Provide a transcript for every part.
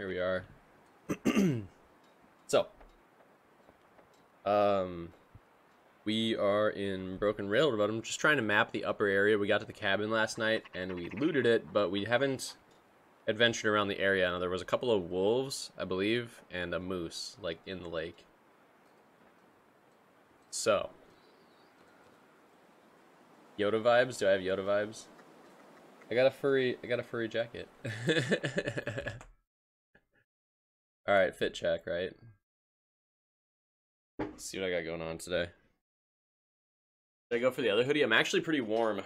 here we are. So, we are in Broken Railroad. I'm just trying to map the upper area. We got to the cabin last night and we looted it, but we haven't adventured around the area. Now, there was a couple of wolves, I believe, and a moose, like, in the lake. So, Yoda vibes? Do I have Yoda vibes? I got a furry jacket. All right, fit check, right? Let's see what I got going on today. Should I go for the other hoodie? I'm actually pretty warm.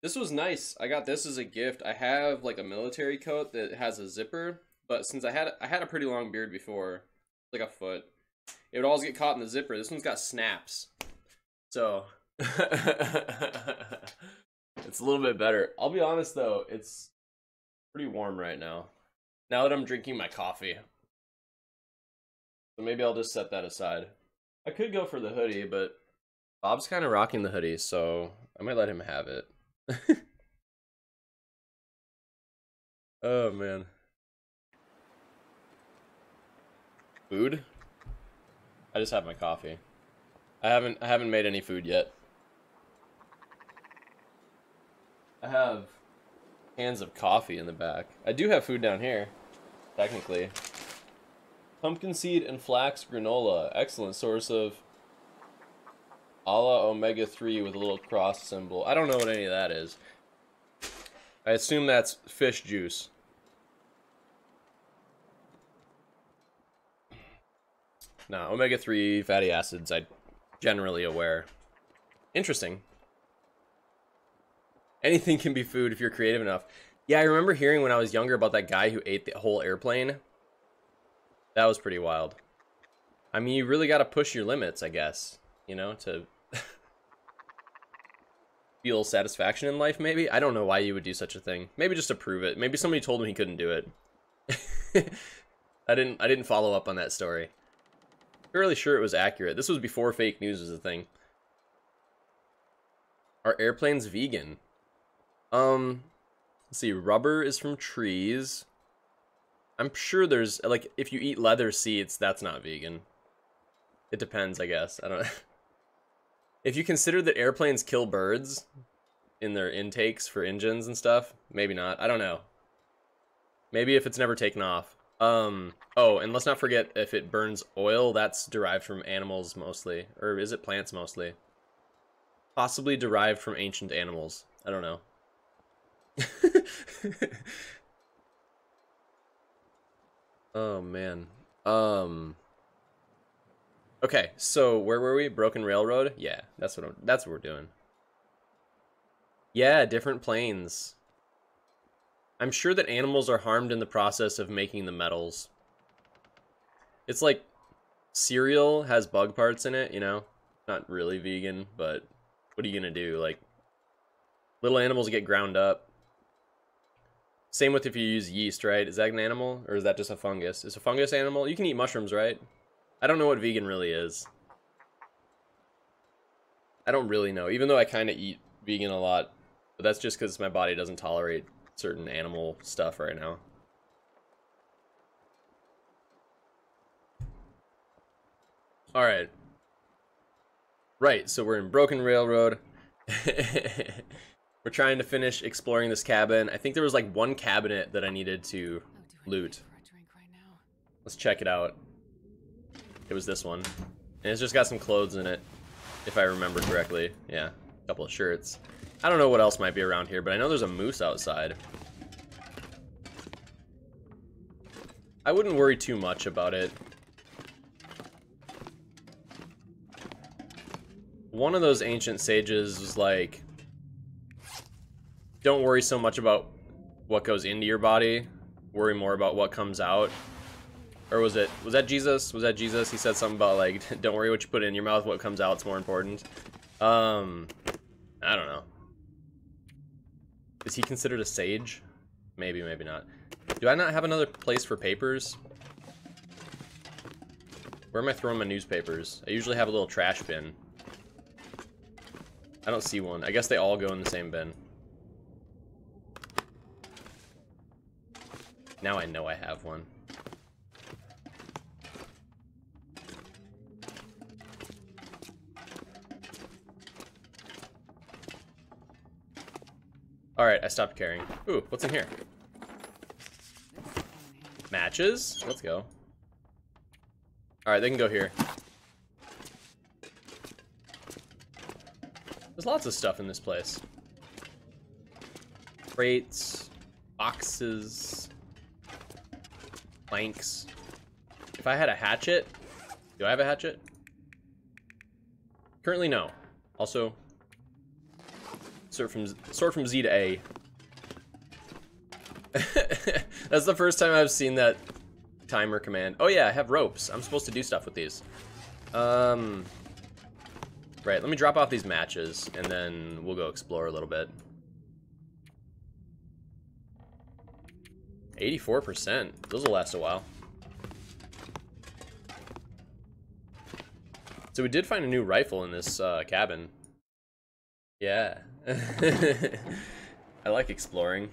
This was nice. I got this as a gift. I have like a military coat that has a zipper, but since I had a pretty long beard before, like a foot, it would always get caught in the zipper. This one's got snaps, so. It's a little bit better. I'll be honest though, it's pretty warm right now. Now that I'm drinking my coffee. So maybe I'll just set that aside. I could go for the hoodie, but Bob's kind of rocking the hoodie, so I might let him have it. Oh man. Food? I just have my coffee. I haven't made any food yet. I have cans of coffee in the back. I do have food down here, technically. Pumpkin seed and flax granola. Excellent source of ala omega-3 with a little cross symbol. I don't know what any of that is. I assume that's fish juice. Nah, omega-3 fatty acids, I'm generally aware. Interesting. Anything can be food if you're creative enough. Yeah, I remember hearing when I was younger about that guy who ate the whole airplane. That was pretty wild. I mean, you really got to push your limits, I guess, you know, to feel satisfaction in life, maybe. I don't know why you would do such a thing. Maybe just to prove it. Maybe somebody told him he couldn't do it. I didn't follow up on that story. I'm fairly sure it was accurate. This was before fake news was a thing. Are airplanes vegan? Let's see, rubber is from trees. I'm sure there's, like, if you eat leather seeds, that's not vegan. It depends, I guess. I don't know. If you consider that airplanes kill birds in their intakes for engines and stuff, maybe not. I don't know. Maybe if it's never taken off. Oh, and let's not forget if it burns oil, that's derived from animals mostly. Or is it plants mostly? Possibly derived from ancient animals. I don't know. Oh man. Okay, so where were we? Broken Railroad? Yeah, that's what we're doing. Yeah, different planes. I'm sure that animals are harmed in the process of making the metals. It's like cereal has bug parts in it, you know? Not really vegan, but what are you gonna do? Like, little animals get ground up. Same with if you use yeast, right? Is that an animal? Or is that just a fungus? Is a fungus animal? You can eat mushrooms, right? I don't know what vegan really is. I don't really know, even though I kind of eat vegan a lot. But that's just because my body doesn't tolerate certain animal stuff right now. Alright. Right, so we're in Broken Railroad. We're trying to finish exploring this cabin. I think there was like one cabinet that I needed to loot. Let's check it out. It was this one. And it's just got some clothes in it, if I remember correctly. Yeah, a couple of shirts. I don't know what else might be around here, but I know there's a moose outside. I wouldn't worry too much about it. One of those ancient sages was like, don't worry so much about what goes into your body, worry more about what comes out. Or was that Jesus? Was that Jesus? He said something about like, don't worry what you put in your mouth, what comes out's more important. I don't know. Is he considered a sage? Maybe, maybe not. Do I not have another place for papers? Where am I throwing my newspapers? I usually have a little trash bin. I don't see one. I guess they all go in the same bin. Now I know I have one. Alright, I stopped carrying. Ooh, what's in here? Matches? Let's go. Alright, they can go here. There's lots of stuff in this place. Crates, boxes, planks. If I had a hatchet, do I have a hatchet? Currently, no. Also, sort from Z to A. That's the first time I've seen that timer command. Oh yeah, I have ropes. I'm supposed to do stuff with these. Right, let me drop off these matches and then we'll go explore a little bit. 84%. Those will last a while. So we did find a new rifle in this cabin. Yeah. I like exploring.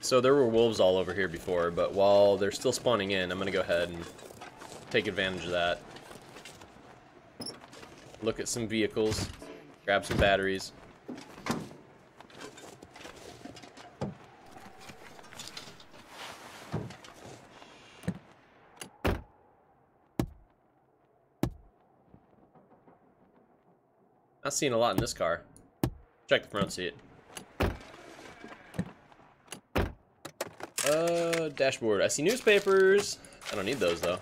So there were wolves all over here before, but while they're still spawning in, I'm gonna go ahead and take advantage of that. Look at some vehicles, grab some batteries. Not seeing a lot in this car. Check the front seat. Dashboard. I see newspapers. I don't need those though.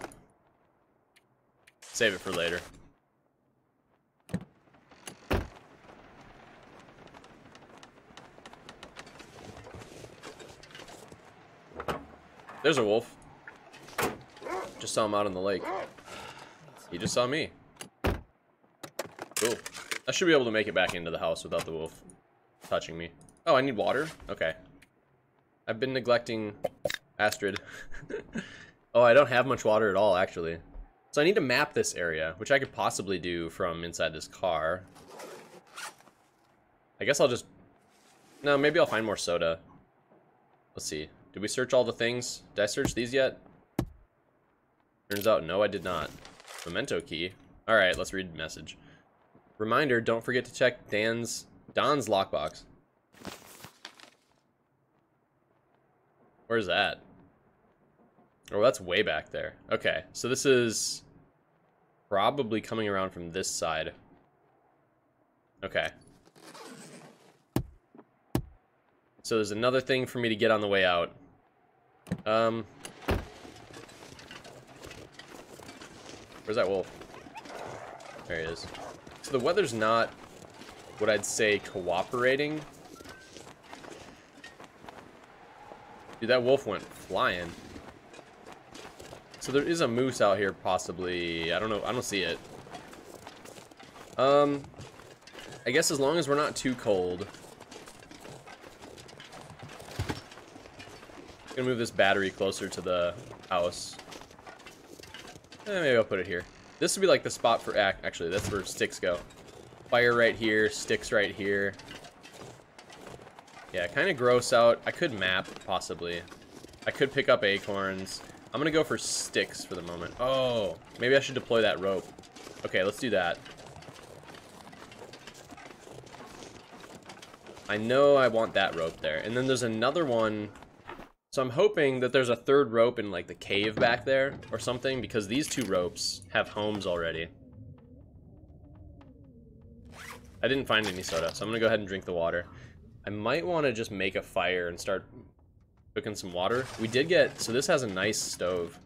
Save it for later. There's a wolf. Just saw him out on the lake. He just saw me. Cool. I should be able to make it back into the house without the wolf touching me. Oh, I need water? Okay. I've been neglecting Astrid. Oh, I don't have much water at all, actually. So I need to map this area, which I could possibly do from inside this car. I guess I'll just... No, maybe I'll find more soda. Let's see. Did we search all the things? Did I search these yet? Turns out, no, I did not. Memento key. Alright, let's read the message. Reminder, don't forget to check Don's lockbox. Where's that? Oh, that's way back there. Okay, so this is probably coming around from this side. Okay. So there's another thing for me to get on the way out. Where's that wolf? There he is. So the weather's not what I'd say cooperating. Dude, that wolf went flying. So there is a moose out here, possibly. I don't know. I don't see it. I guess as long as we're not too cold. I'm gonna move this battery closer to the house. Maybe I'll put it here. This would be like the spot for actually, that's where sticks go. Fire right here, sticks right here. Yeah, kind of gross out. I could map, possibly. I could pick up acorns. I'm going to go for sticks for the moment. Oh, maybe I should deploy that rope. Okay, let's do that. I know I want that rope there. And then there's another one. So I'm hoping that there's a third rope in, like, the cave back there or something, because these two ropes have homes already. I didn't find any soda, so I'm going to go ahead and drink the water. I might want to just make a fire and start cooking some water. We did get... So this has a nice stove.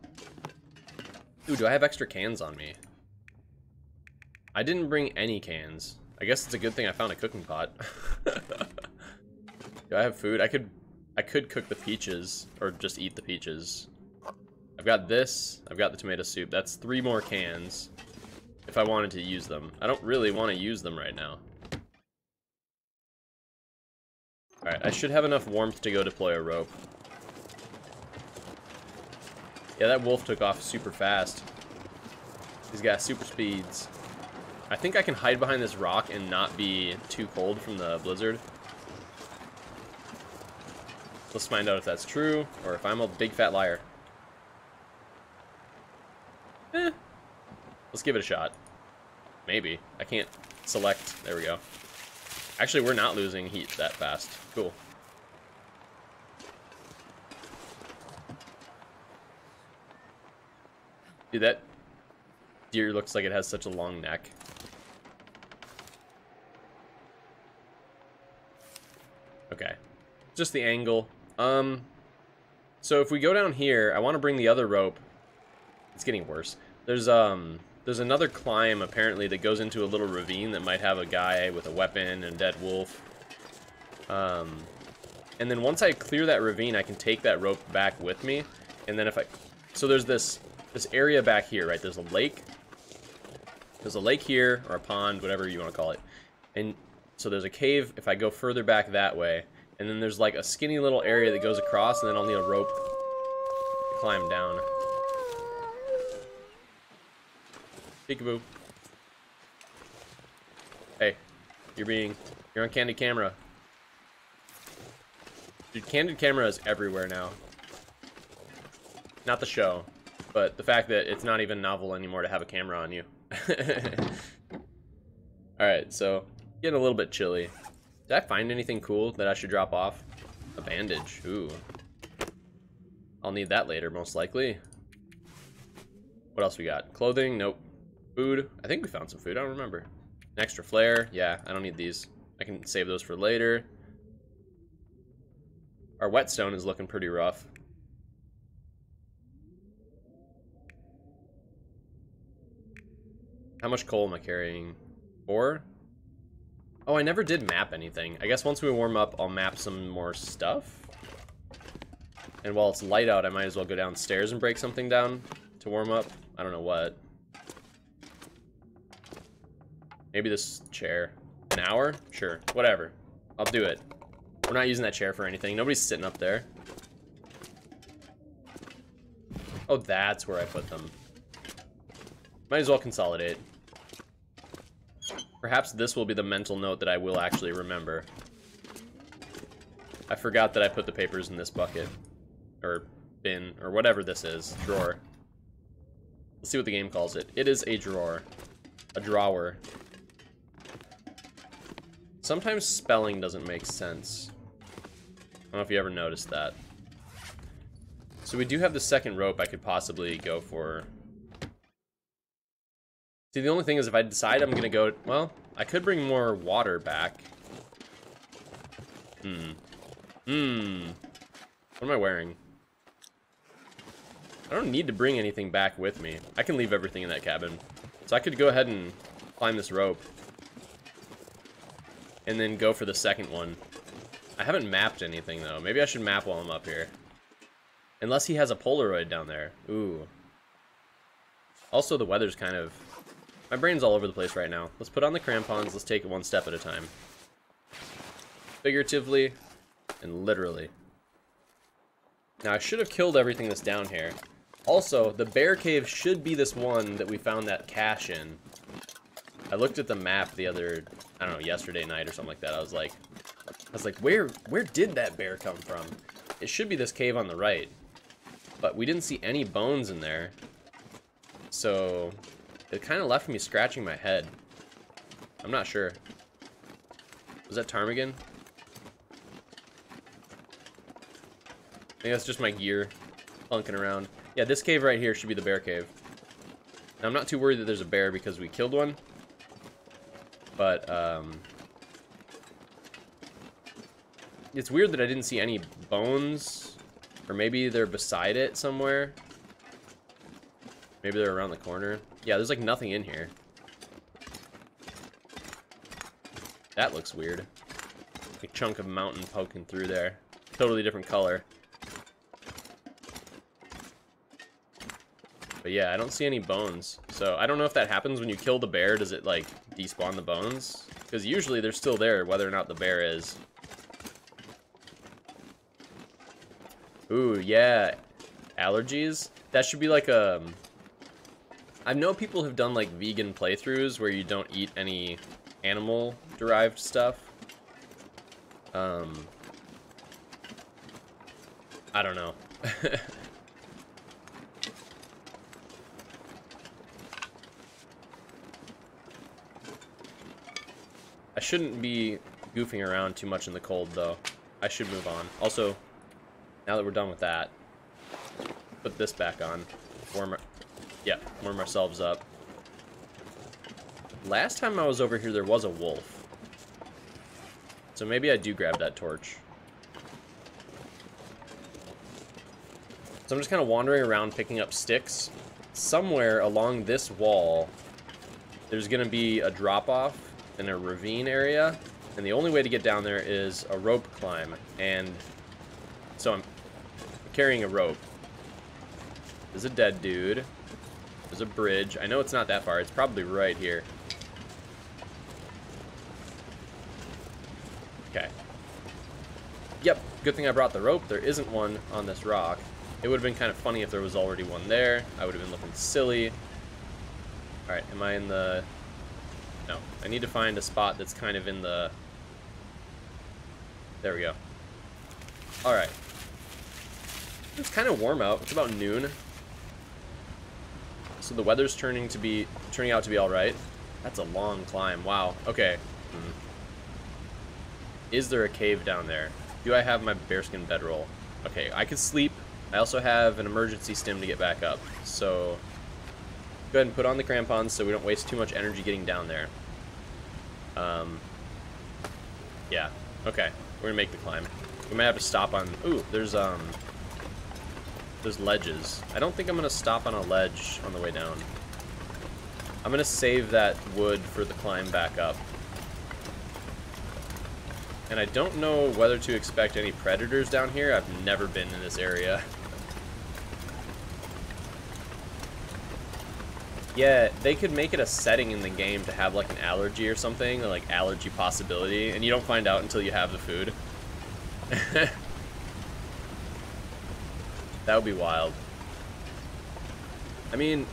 Ooh, do I have extra cans on me? I didn't bring any cans. I guess it's a good thing I found a cooking pot. Do I have food? I could cook the peaches, or just eat the peaches. I've got this. I've got the tomato soup. That's 3 more cans if I wanted to use them. I don't really want to use them right now. Alright, I should have enough warmth to go deploy a rope. Yeah, that wolf took off super fast. He's got super speeds. I think I can hide behind this rock and not be too cold from the blizzard. Let's find out if that's true, or if I'm a big fat liar. Eh. Let's give it a shot. Maybe. I can't select. There we go. Actually, we're not losing heat that fast. Cool. Dude, that deer looks like it has such a long neck. Okay. Just the angle. So if we go down here, I want to bring the other rope. It's getting worse. There's another climb apparently that goes into a little ravine that might have a guy with a weapon and dead wolf. And then once I clear that ravine, I can take that rope back with me. And then if I, so there's this area back here, right? There's a lake. There's a lake here, or a pond, whatever you want to call it. And so there's a cave if I go further back that way. And then there's like a skinny little area that goes across, and then I'll need a rope to climb down. Peekaboo. Hey, you're on candid camera. Dude, candid camera is everywhere now. Not the show, but the fact that it's not even novel anymore to have a camera on you. Alright, so getting a little bit chilly. Did I find anything cool that I should drop off? A bandage. Ooh. I'll need that later, most likely. What else we got? Clothing? Nope. Food? I think we found some food. I don't remember. An extra flare? Yeah, I don't need these. I can save those for later. Our whetstone is looking pretty rough. How much coal am I carrying? 4? Oh, I never did map anything. I guess once we warm up, I'll map some more stuff. And while it's light out, I might as well go downstairs and break something down to warm up. I don't know what. Maybe this chair. An hour? Sure. Whatever. I'll do it. We're not using that chair for anything. Nobody's sitting up there. Oh, that's where I put them. Might as well consolidate. Perhaps this will be the mental note that I will actually remember. I forgot that I put the papers in this bucket. Or bin, or whatever this is. Drawer. Let's see what the game calls it. It is a drawer. A drawer. Sometimes spelling doesn't make sense. I don't know if you ever noticed that. So we do have the second rope I could possibly go for. See, the only thing is if I decide I'm going to go... Well, I could bring more water back. What am I wearing? I don't need to bring anything back with me. I can leave everything in that cabin. So I could go ahead and climb this rope. And then go for the second one. I haven't mapped anything, though. Maybe I should map while I'm up here. Unless he has a Polaroid down there. Ooh. Also, the weather's kind of... My brain's all over the place right now. Let's put on the crampons. Let's take it one step at a time. Figuratively and literally. Now, I should have killed everything that's down here. Also, the bear cave should be this one that we found that cache in. I looked at the map the other, I don't know, yesterday night or something like that. I was like, where did that bear come from? It should be this cave on the right. But we didn't see any bones in there. So... It kind of left me scratching my head. I'm not sure. Was that ptarmigan? I think that's just my gear plunking around. Yeah, this cave right here should be the bear cave. Now, I'm not too worried that there's a bear because we killed one. But, it's weird that I didn't see any bones. Or maybe they're beside it somewhere. Maybe they're around the corner. Yeah, there's like nothing in here. That looks weird. A chunk of mountain poking through there. Totally different color. But yeah, I don't see any bones. So I don't know if that happens when you kill the bear. Does it like despawn the bones? Because usually they're still there whether or not the bear is. Ooh, yeah. Allergies? That should be like a... I know people have done like vegan playthroughs where you don't eat any animal-derived stuff. I don't know. I shouldn't be goofing around too much in the cold, though. I should move on. Also, now that we're done with that, put this back on. Warm ourselves up. Last time I was over here, there was a wolf. So maybe I do grab that torch. So I'm just kind of wandering around picking up sticks. Somewhere along this wall, there's going to be a drop-off in a ravine area. And the only way to get down there is a rope climb. And so I'm carrying a rope. There's a dead dude. There's a bridge. I know it's not that far. It's probably right here. Okay. Yep, good thing I brought the rope. There isn't one on this rock. It would have been kind of funny if there was already one there. I would have been looking silly. Alright, am I in the... No. I need to find a spot that's kind of in the... There we go. Alright. It's kind of warm out. It's about noon. So the weather's turning out to be all right. That's a long climb. Wow. Okay. Is there a cave down there? Do I have my bearskin bedroll? Okay, I could sleep. I also have an emergency stim to get back up. So go ahead and put on the crampons so we don't waste too much energy getting down there. Yeah. Okay. We're gonna make the climb. We might have to stop on. Ooh, there's ledges. I don't think I'm gonna stop on a ledge on the way down. I'm gonna save that wood for the climb back up. And I don't know whether to expect any predators down here. I've never been in this area. Yeah, they could make it a setting in the game to have like an allergy or something, or like allergy possibility, and you don't find out until you have the food. That would be wild. I mean,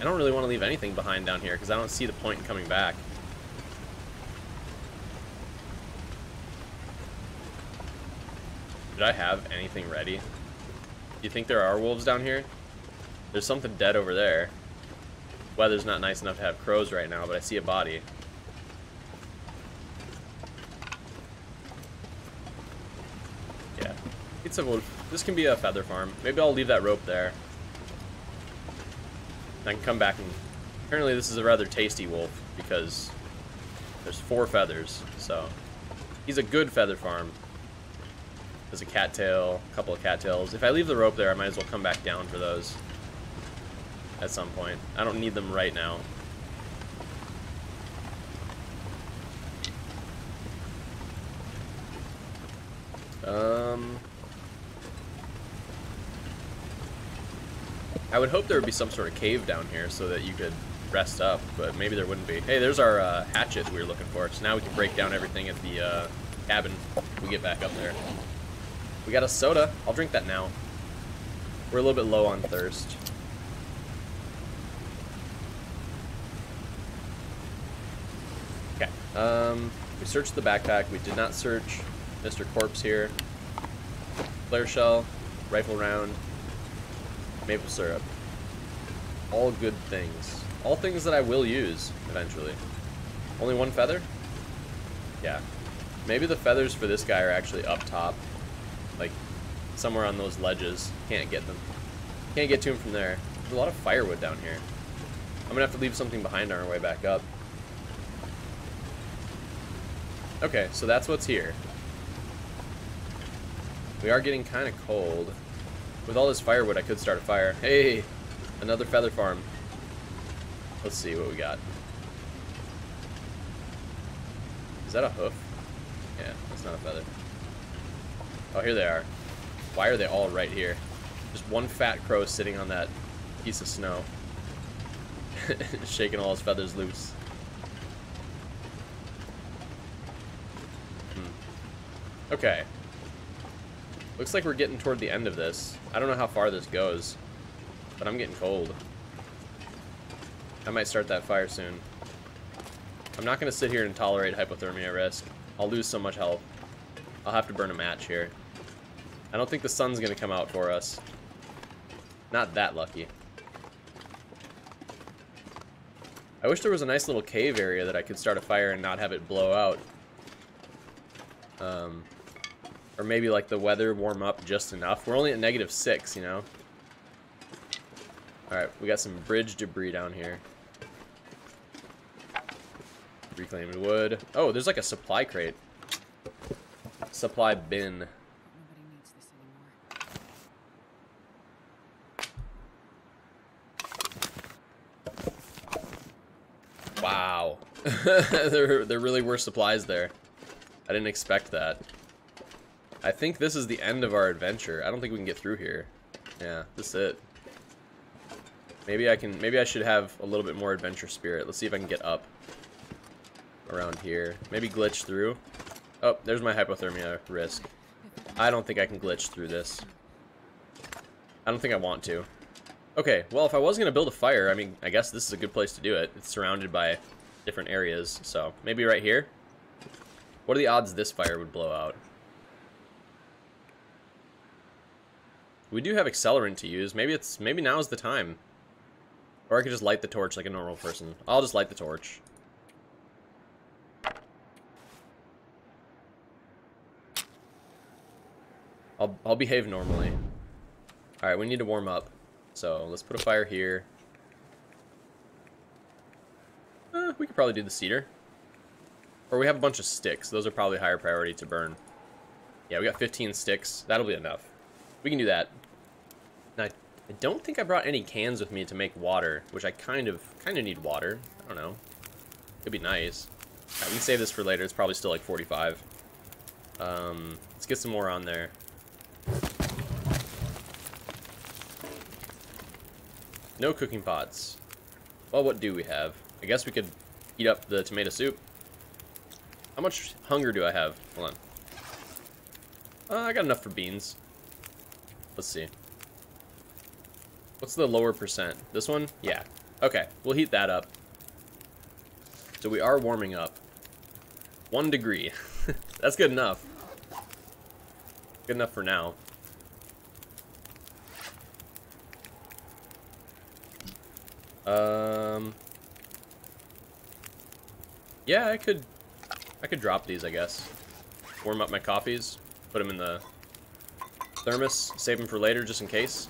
I don't really want to leave anything behind down here because I don't see the point in coming back. Did I have anything ready? Do you think there are wolves down here? There's something dead over there. Weather's not nice enough to have crows right now, but I see a body. Yeah, it's a wolf. This can be a feather farm. Maybe I'll leave that rope there. I can come back and... Apparently this is a rather tasty wolf because there's 4 feathers. So he's a good feather farm. There's a cattail, a couple of cattails. If I leave the rope there, I might as well come back down for those at some point. I don't need them right now. I would hope there would be some sort of cave down here so that you could rest up, but maybe there wouldn't be. Hey, there's our hatchet we were looking for, so now we can break down everything at the cabin if we get back up there. We got a soda. I'll drink that now. We're a little bit low on thirst. Okay. We searched the backpack. We did not search Mr. Corpse here. Flare shell, rifle round, maple syrup. All good things. All things that I will use eventually. Only 1 feather? Yeah. Maybe the feathers for this guy are actually up top. Like, somewhere on those ledges. Can't get them. Can't get to him from there. There's a lot of firewood down here. I'm gonna have to leave something behind on our way back up. Okay, so that's what's here. We are getting kind of cold. With all this firewood, I could start a fire. Hey! Another feather farm. Let's see what we got. Is that a hoof? Yeah, that's not a feather. Oh, here they are. Why are they all right here? Just one fat crow sitting on that piece of snow. Shaking all his feathers loose. Okay. Looks like we're getting toward the end of this. I don't know how far this goes, but I'm getting cold. I might start that fire soon. I'm not going to sit here and tolerate hypothermia risk. I'll lose so much health. I'll have to burn a match here. I don't think the sun's gonna come out for us. Not that lucky. I wish there was a nice little cave area that I could start a fire and not have it blow out. Or maybe like the weather warm up just enough. We're only at -6, you know? Alright, we got some bridge debris down here. Reclaimed wood. Oh, there's like a supply crate. Supply bin. Nobody needs this anymore. Wow. There really were supplies there. I didn't expect that. I think this is the end of our adventure. I don't think we can get through here. Yeah, this is it. Maybe I should have a little bit more adventure spirit. Let's see if I can get up around here. Maybe glitch through. Oh, there's my hypothermia risk. I don't think I can glitch through this. I don't think I want to. Okay, well, if I was going to build a fire, I mean, I guess this is a good place to do it. It's surrounded by different areas, so maybe right here. What are the odds this fire would blow out? We do have accelerant to use. Maybe now is the time. Or I could just light the torch like a normal person. I'll just light the torch. I'll behave normally. Alright, we need to warm up. So let's put a fire here. We could probably do the cedar. Or we have a bunch of sticks. Those are probably higher priority to burn. Yeah, we got 15 sticks. That'll be enough. We can do that. Now, I don't think I brought any cans with me to make water, which I kind of need water. I don't know. It'd be nice. Right, we can save this for later. It's probably still like 45. Let's get some more on there. No cooking pots. Well, what do we have? I guess we could heat up the tomato soup. How much hunger do I have? Hold on. I got enough for beans. Let's see. What's the lower percent? This one? Yeah. Okay, we'll heat that up. So we are warming up. 1 degree. That's good enough. Good enough for now. Yeah, I could drop these, I guess. Warm up my coffees, put them in the thermos, save them for later just in case.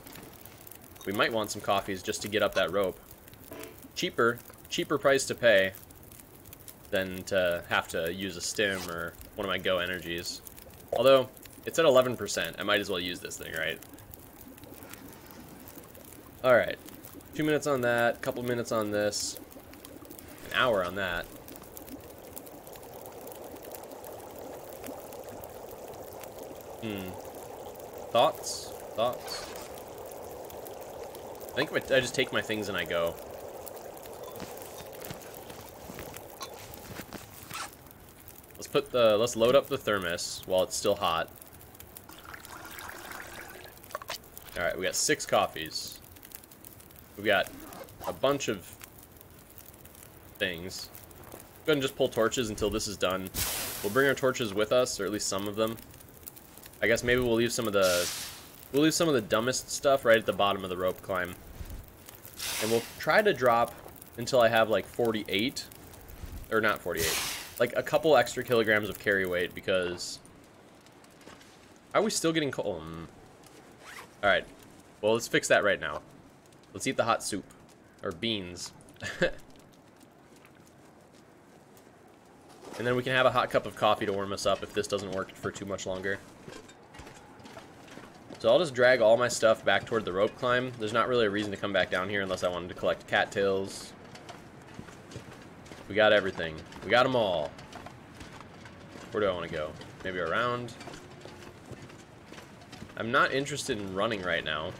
We might want some coffees just to get up that rope. Cheaper price to pay than to have to use a stim or one of my go energies. Although, it's at 11%. I might as well use this thing, right? Alright. 2 minutes on that, couple minutes on this, an hour on that. Thoughts? I think I just take my things and I go. Let's load up the thermos while it's still hot. Alright, we got 6 coffees. We got a bunch of things. Go ahead and just pull torches until this is done. We'll bring our torches with us, or at least some of them. I guess maybe we'll leave some of the dumbest stuff right at the bottom of the rope climb. And we'll try to drop until I have like 48, or not 48, like a couple extra kilograms of carry weight, because are we still getting cold? All right, well, let's fix that right now. Let's eat the hot soup, or beans. And then we can have a hot cup of coffee to warm us up if this doesn't work for too much longer. So I'll just drag all my stuff back toward the rope climb. There's not really a reason to come back down here unless I wanted to collect cattails. We got everything. We got them all. Where do I want to go? Maybe around? I'm not interested in running right now.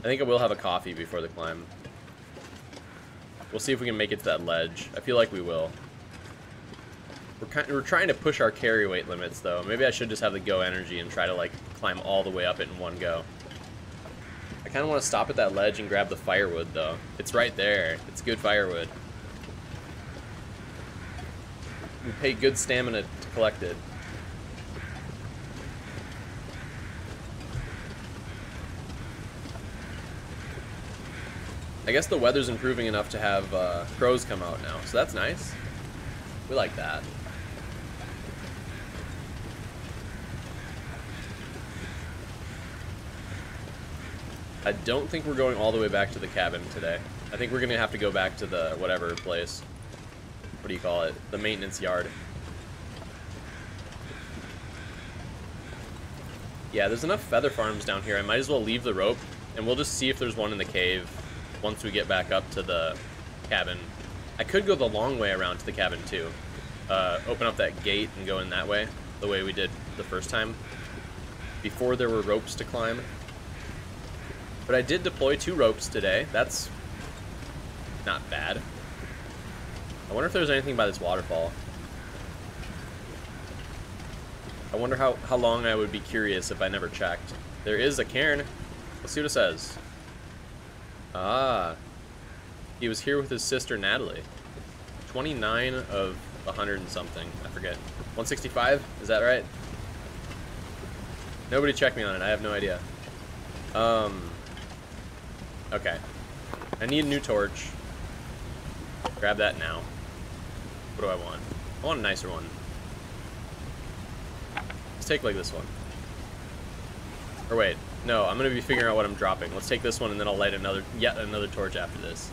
I think I will have a coffee before the climb. We'll see if we can make it to that ledge. I feel like we will. We're trying to push our carry weight limits, though. Maybe I should just have the go energy and try to, like, climb all the way up it in one go. I kind of want to stop at that ledge and grab the firewood, though. It's right there. It's good firewood. We pay good stamina to collect it. I guess the weather's improving enough to have crows come out now, so that's nice. We like that. I don't think we're going all the way back to the cabin today. I think we're gonna have to go back to the whatever place. What do you call it? The maintenance yard. Yeah, there's enough feather farms down here. I might as well leave the rope, and we'll just see if there's one in the cave once we get back up to the cabin. I could go the long way around to the cabin, too. Open up that gate and go in that way, the way we did the first time, before there were ropes to climb. But I did deploy 2 ropes today. That's not bad. I wonder if there's anything by this waterfall. I wonder how long I would be curious if I never checked. There is a cairn. Let's see what it says. Ah. He was here with his sister, Natalie. 29 of 100 and something. I forget. 165? Is that right? Nobody checked me on it. I have no idea. Okay. I need a new torch. Grab that now. What do I want? I want a nicer one. Let's take like this one. Or wait, no, I'm gonna be figuring out what I'm dropping. Let's take this one and then I'll light yet another torch after this.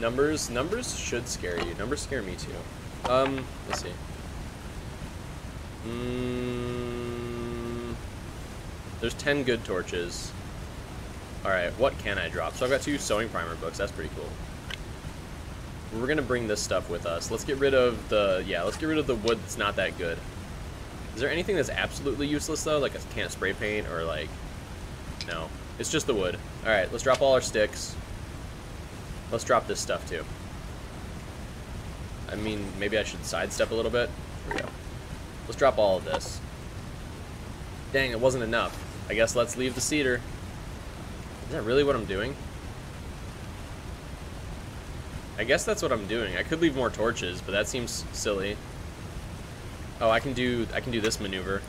Numbers should scare you. Numbers scare me too. Let's see. There's 10 good torches. All right, what can I drop? So I've got 2 sewing primer books. That's pretty cool. We're gonna bring this stuff with us. Let's get rid of the, yeah, let's get rid of the wood that's not that good. Is there anything that's absolutely useless though? Like I can't spray paint or like, no, it's just the wood. All right, let's drop all our sticks. Let's drop this stuff too. I mean, maybe I should sidestep a little bit. Here we go. Let's drop all of this. Dang, it wasn't enough. I guess let's leave the cedar. Is that really what I'm doing? I guess that's what I'm doing. I could leave more torches, but that seems silly. Oh, I can do this maneuver.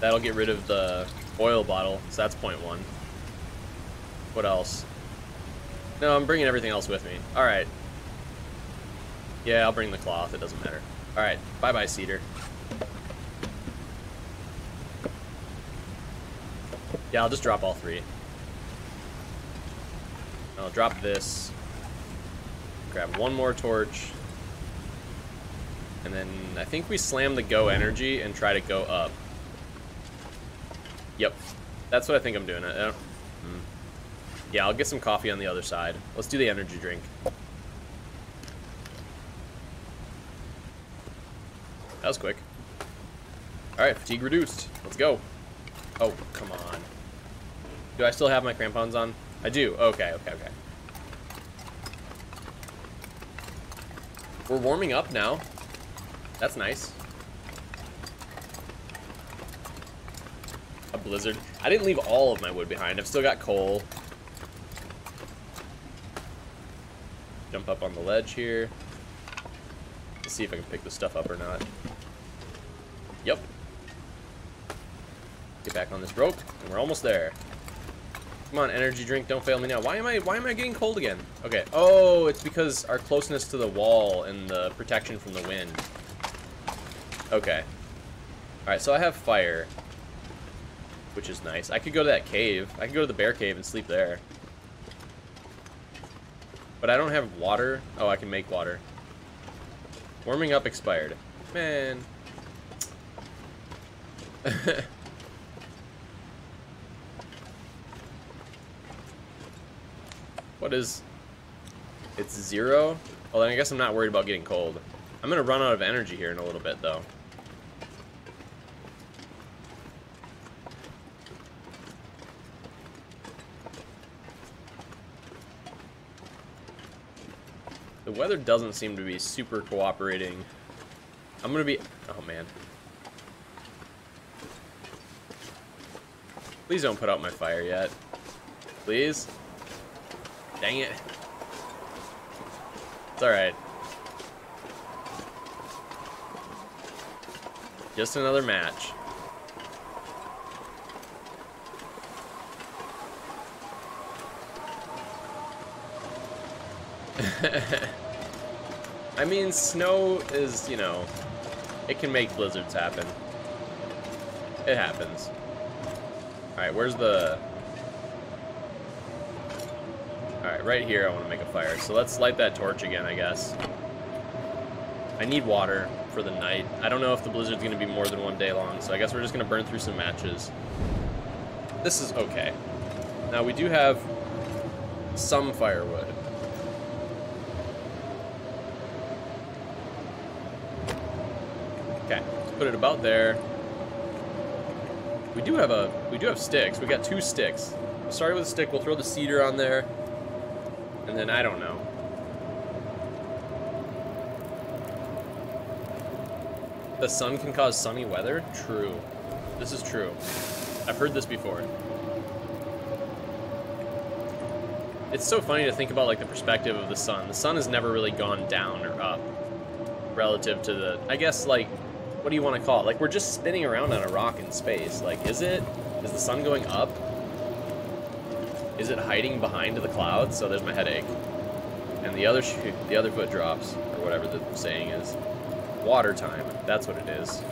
That'll get rid of the oil bottle, so that's point 1. What else? No, I'm bringing everything else with me. All right. Yeah, I'll bring the cloth. It doesn't matter. All right. Bye-bye, cedar. Yeah, I'll just drop all 3. I'll drop this, grab 1 more torch, and then I think we slam the go energy and try to go up. Yep, that's what I think I'm doing. Yeah, I'll get some coffee on the other side. Let's do the energy drink. That was quick. All right, fatigue reduced. Let's go. Oh, come on. Do I still have my crampons on? I do. Okay. We're warming up now. That's nice. A blizzard. I didn't leave all of my wood behind. I've still got coal. Jump up on the ledge here. Let's see if I can pick this stuff up or not. Yep. Get back on this rope, and we're almost there. Come on, energy drink, don't fail me now. Why am I getting cold again? Okay. Oh, it's because our closeness to the wall and the protection from the wind. Okay. All right, so I have fire, which is nice. I could go to that cave. I could go to the bear cave and sleep there. But I don't have water. Oh, I can make water. Warming up expired. Man. What is, it's 0? Well, then I guess I'm not worried about getting cold. I'm gonna run out of energy here in a little bit though. The weather doesn't seem to be super cooperating. I'm gonna be, oh man. Please don't put out my fire yet. Please? Dang it. It's alright. Just another match. I mean, snow is, you know, it can make blizzards happen. It happens. Alright, where's the... Alright, right here I want to make a fire. So let's light that torch again, I guess. I need water for the night. I don't know if the blizzard's going to be more than 1 day long, so I guess we're just going to burn through some matches. This is okay. Now, we do have some firewood. Okay, let's put it about there. We do have sticks. We got 2 sticks. We'll start with a stick. We'll throw the cedar on there, and then I don't know. The sun can cause sunny weather? True. This is true. I've heard this before. It's so funny to think about, like, the perspective of the sun. The sun has never really gone down or up relative to the, I guess, like, what do you want to call it? Like, we're just spinning around on a rock in space. Like, is the sun going up? Is it hiding behind the clouds? So there's my headache. And the other foot drops, or whatever the saying is. Water time, that's what it is.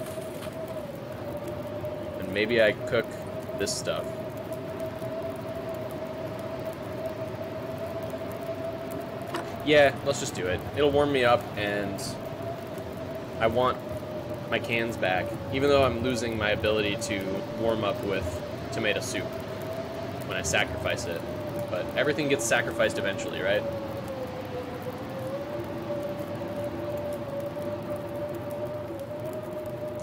And maybe I cook this stuff. Yeah, let's just do it. It'll warm me up, and I want my cans back, even though I'm losing my ability to warm up with tomato soup when I sacrifice it. But everything gets sacrificed eventually, right?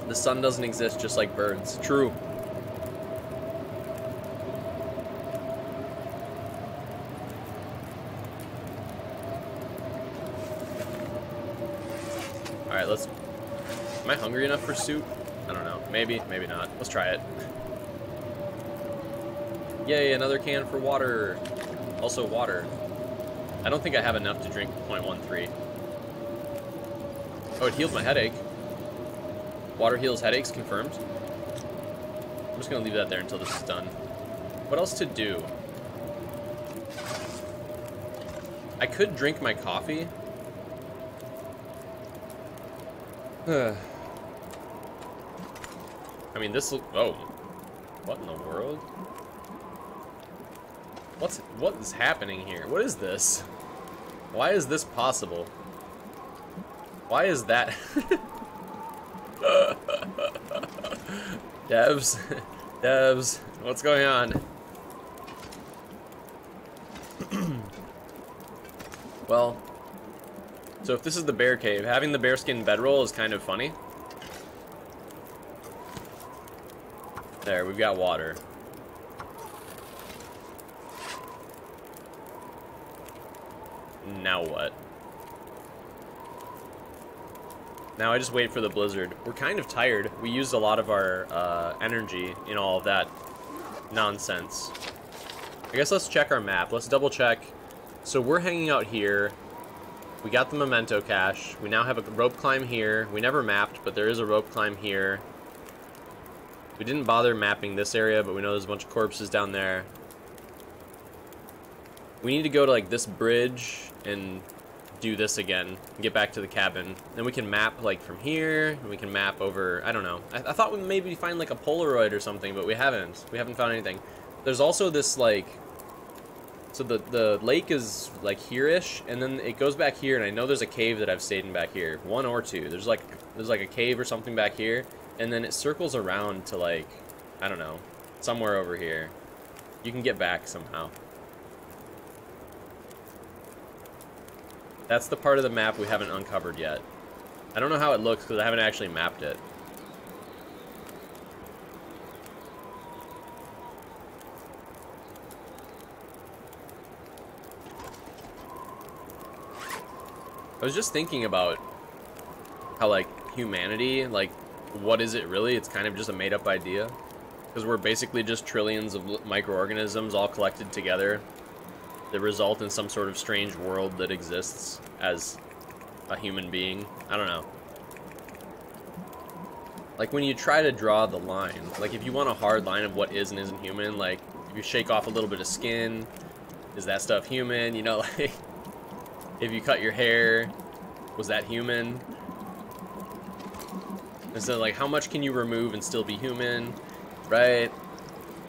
The sun doesn't exist, just like birds. True. All right, let's... Am I hungry enough for soup? I don't know. Maybe, maybe not. Let's try it. Yay, another can for water. Also water. I don't think I have enough to drink 0.13. Oh, it healed my headache. Water heals headaches, confirmed. I'm just gonna leave that there until this is done. What else to do? I could drink my coffee. I mean, this will, oh. What in the world? What is happening here? What is this? Why is this possible? Why is that? Devs, devs, what's going on? Well, so if this is the bear cave, having the bearskin bedroll is kind of funny. There, we've got water. Now what? Now I just wait for the blizzard. We're kind of tired. We used a lot of our energy in all of that nonsense. I guess let's check our map. Let's double check. So we're hanging out here. We got the memento cache. We now have a rope climb here. We never mapped, but there is a rope climb here. We didn't bother mapping this area, but we know there's a bunch of corpses down there. We need to go to, like, this bridge and do this again and get back to the cabin. Then we can map, like, from here, and we can map over, I don't know. I thought we'd maybe find, like, a Polaroid or something, but we haven't. We haven't found anything. There's also this, like, so the lake is, like, here-ish, and then it goes back here, and I know there's a cave that I've stayed in back here. 1 or 2. There's like a cave or something back here, and then it circles around to, like, I don't know, somewhere over here. You can get back somehow. That's the part of the map we haven't uncovered yet. I don't know how it looks because I haven't actually mapped it. I was just thinking about how, like, humanity, like, what is it really? It's kind of just a made-up idea. Because we're basically just trillions of microorganisms all collected together that result in some sort of strange world that exists as a human being. I don't know. Like, when you try to draw the line, like, if you want a hard line of what is and isn't human, like, if you shake off a little bit of skin, is that stuff human? You know, like, If you cut your hair, was that human? And so, like, how much can you remove and still be human, right?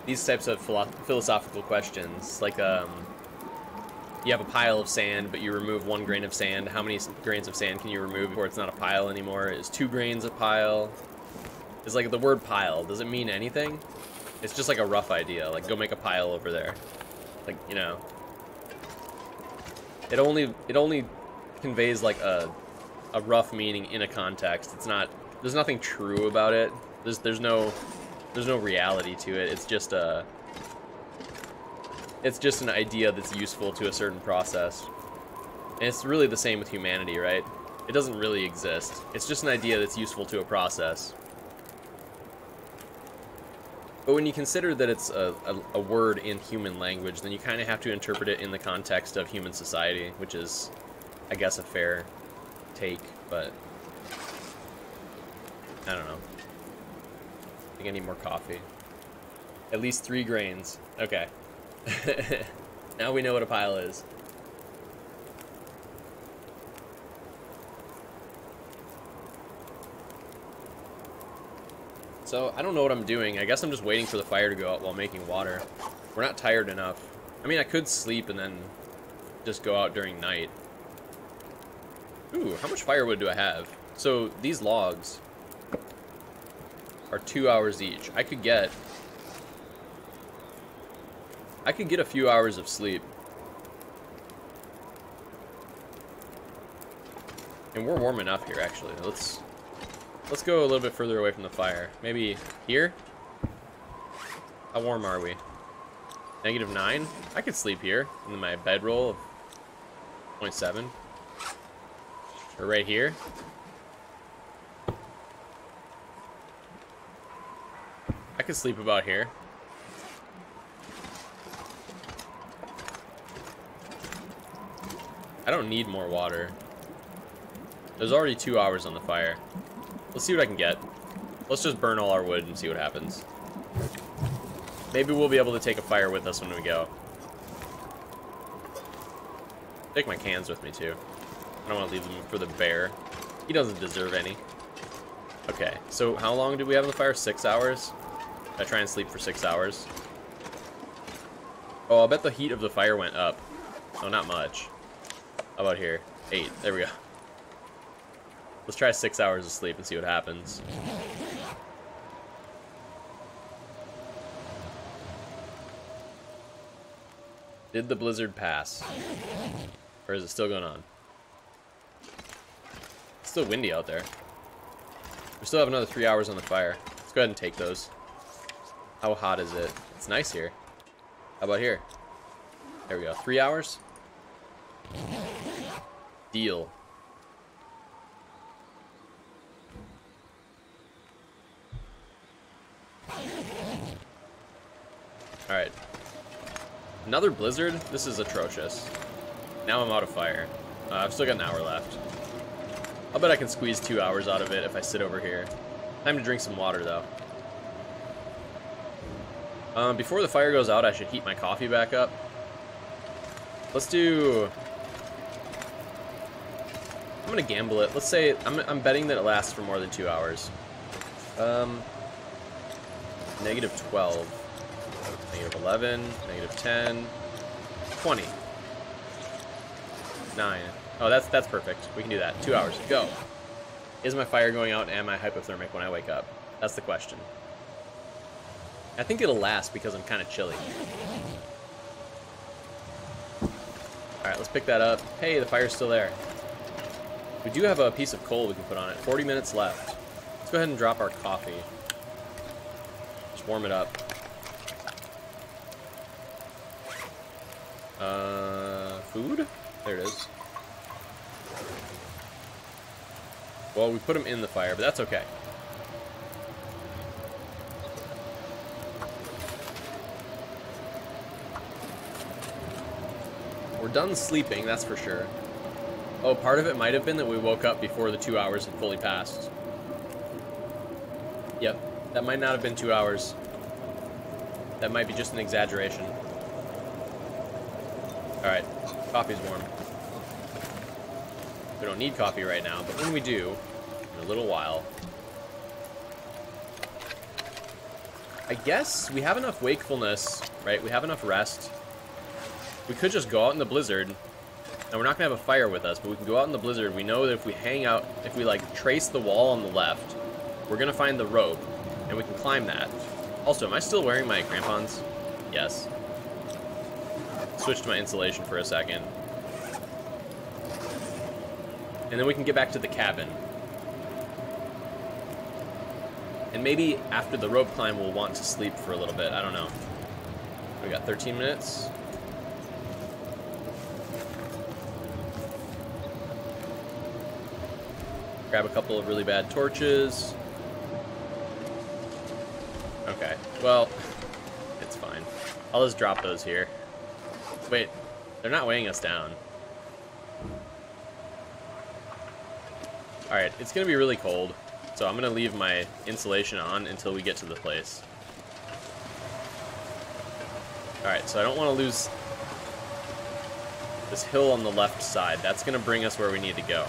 These types of philosophical questions, like, you have a pile of sand, but you remove 1 grain of sand. How many grains of sand can you remove before it's not a pile anymore? Is 2 grains a pile? It's like the word pile. Does it mean anything? It's just like a rough idea. Like, go make a pile over there. Like, you know. It only conveys like a rough meaning in a context. It's not, there's nothing true about it. There's no reality to it. It's just a, it's just an idea that's useful to a certain process. And it's really the same with humanity, right? It doesn't really exist. It's just an idea that's useful to a process. But when you consider that it's a word in human language, then you kind of have to interpret it in the context of human society, which is, I guess, a fair take, but I don't know. I think I need more coffee. At least 3 grains. Okay. Now we know what a pile is. So, I don't know what I'm doing. I guess I'm just waiting for the fire to go out while making water. We're not tired enough. I mean, I could sleep and then just go out during night. Ooh, how much firewood do I have? So, these logs are 2 hours each. I could get a few hours of sleep. And we're warm enough here, actually. Let's go a little bit further away from the fire. Maybe here? How warm are we? -9? I could sleep here in my bedroll of 0.7. Or right here. I could sleep about here. I don't need more water. There's already 2 hours on the fire. Let's see what I can get. Let's just burn all our wood and see what happens. Maybe we'll be able to take a fire with us when we go. Take my cans with me, too. I don't want to leave them for the bear. He doesn't deserve any. Okay, so how long did we have on the fire? 6 hours? Should I try and sleep for 6 hours? Oh, I'll bet the heat of the fire went up. Oh, not much. How about here? 8. There we go. Let's try 6 hours of sleep and see what happens. Did the blizzard pass? Or is it still going on? It's still windy out there. We still have another 3 hours on the fire. Let's go ahead and take those. How hot is it? It's nice here. How about here? There we go. 3 hours? Deal. Alright. Another blizzard? This is atrocious. Now I'm out of fire. I've still got an hour left. I'll bet I can squeeze 2 hours out of it if I sit over here. Time to drink some water, though. Before the fire goes out, I should heat my coffee back up. Let's do... I'm gonna gamble it. Let's say... I'm betting that it lasts for more than 2 hours. -12. -11, -10, 20, 9. Oh, that's perfect. We can do that. 2 hours. Go. Is my fire going out and am I hypothermic when I wake up? That's the question. I think it'll last because I'm kind of chilly. Alright, let's pick that up. Hey, the fire's still there. We do have a piece of coal we can put on it. 40 minutes left. Let's go ahead and drop our coffee. Just warm it up. Food? There it is. Well, we put them in the fire, but that's okay. We're done sleeping, that's for sure. Oh, part of it might have been that we woke up before the 2 hours had fully passed. Yep, that might not have been 2 hours. That might be just an exaggeration. Alright, coffee's warm. We don't need coffee right now, but when we do, in a little while... I guess we have enough wakefulness, right? We have enough rest. We could just go out in the blizzard. Now, we're not going to have a fire with us, but we can go out in the blizzard. We know that if we hang out, if we, like, trace the wall on the left, we're going to find the rope, and we can climb that. Also, am I still wearing my crampons? Yes. Switch to my insulation for a second. And then we can get back to the cabin. And maybe after the rope climb, we'll want to sleep for a little bit. I don't know. We got 13 minutes. Grab a couple of really bad torches. Okay. Well, it's fine. I'll just drop those here. Wait. They're not weighing us down. Alright, it's going to be really cold, so I'm going to leave my insulation on until we get to the place. Alright, so I don't want to lose this hill on the left side. That's going to bring us where we need to go.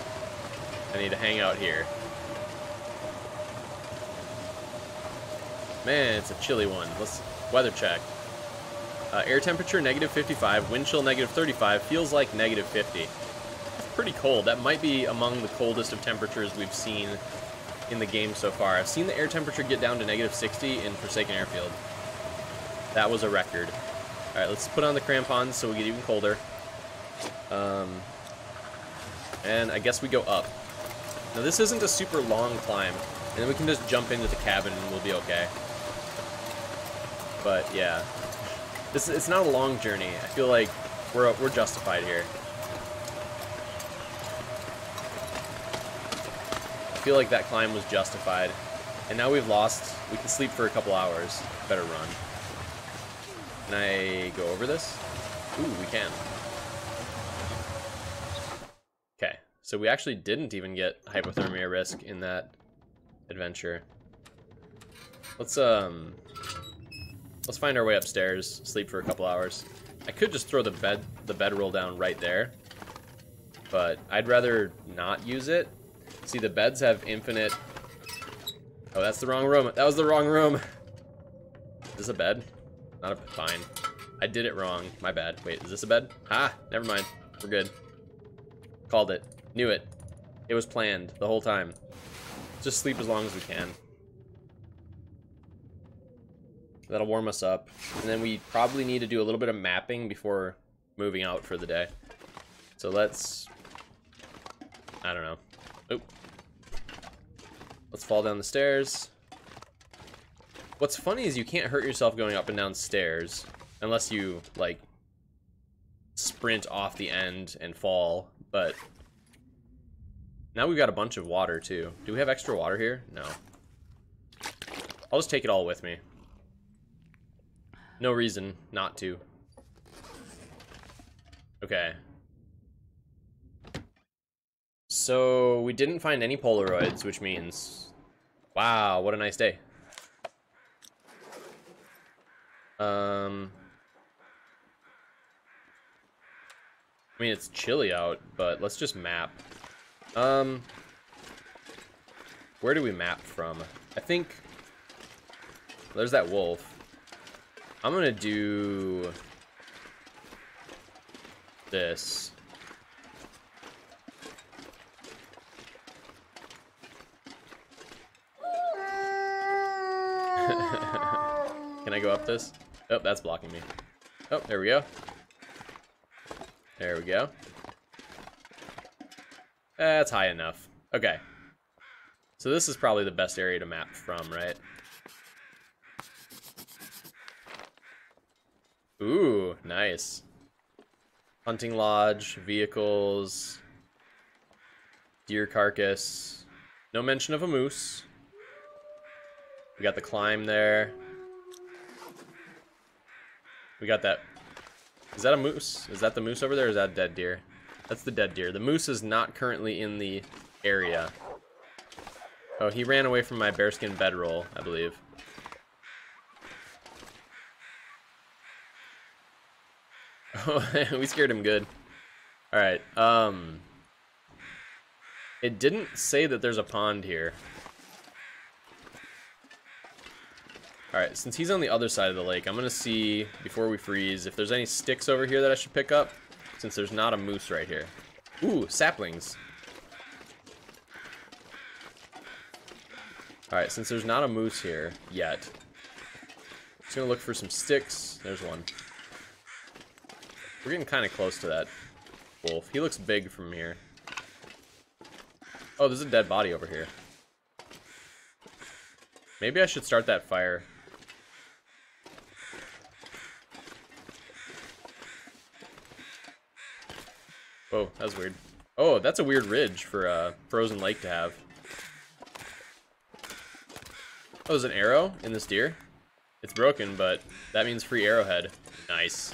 I need to hang out here. Man, it's a chilly one. Let's weather check. Air temperature, -55. Wind chill, -35. Feels like -50. Pretty cold. That might be among the coldest of temperatures we've seen in the game so far. I've seen the air temperature get down to -60 in Forsaken Airfield. That was a record. Alright, let's put on the crampons so we get even colder. And I guess we go up. Now this isn't a super long climb, and then we can just jump into the cabin and we'll be okay. But yeah, it's not a long journey. I feel like we're justified here. I feel like that climb was justified, and now we've lost. We can sleep for a couple hours. Better run. Can I go over this? Ooh, we can. Okay, so we actually didn't even get hypothermia risk in that adventure. Let's find our way upstairs. Sleep for a couple hours. I could just throw the bedroll down right there, but I'd rather not use it. See, the beds have infinite... Oh, that's the wrong room. That was the wrong room. Is this a bed? Not a... Fine. I did it wrong. My bad. Wait, is this a bed? Ha! Never mind. We're good. Called it. Knew it. It was planned the whole time. Just sleep as long as we can. That'll warm us up. And then we probably need to do a little bit of mapping before moving out for the day. So let's... I don't know. Oh. Let's fall down the stairs. What's funny is you can't hurt yourself going up and down stairs unless you, like, sprint off the end and fall, but now we've got a bunch of water, too. Do we have extra water here? No. I'll just take it all with me. No reason not to. Okay. So, we didn't find any Polaroids, which means... Wow, what a nice day. I mean, it's chilly out, but let's just map. Where do we map from? I think... There's that wolf. I'm gonna do... this. Can I go up this? Oh, that's blocking me. Oh, there we go. There we go. That's high enough. Okay. So this is probably the best area to map from, right? Ooh, nice. Hunting lodge, vehicles, deer carcass. No mention of a moose. We got the climb there. We got that. Is that a moose? Is that the moose over there? Or is that a dead deer? That's the dead deer. The moose is not currently in the area. Oh, he ran away from my bearskin bedroll, I believe. Oh, we scared him good. All right. It didn't say that there's a pond here. Alright, since he's on the other side of the lake, I'm going to see, before we freeze, if there's any sticks over here that I should pick up, since there's not a moose right here. Ooh, saplings. Alright, since there's not a moose here yet, I'm just going to look for some sticks. There's one. We're getting kind of close to that wolf. He looks big from here. Oh, there's a dead body over here. Maybe I should start that fire. Whoa, that was weird. Oh, that's a weird ridge for a frozen lake to have. Oh, there's an arrow in this deer. It's broken, but that means free arrowhead. Nice.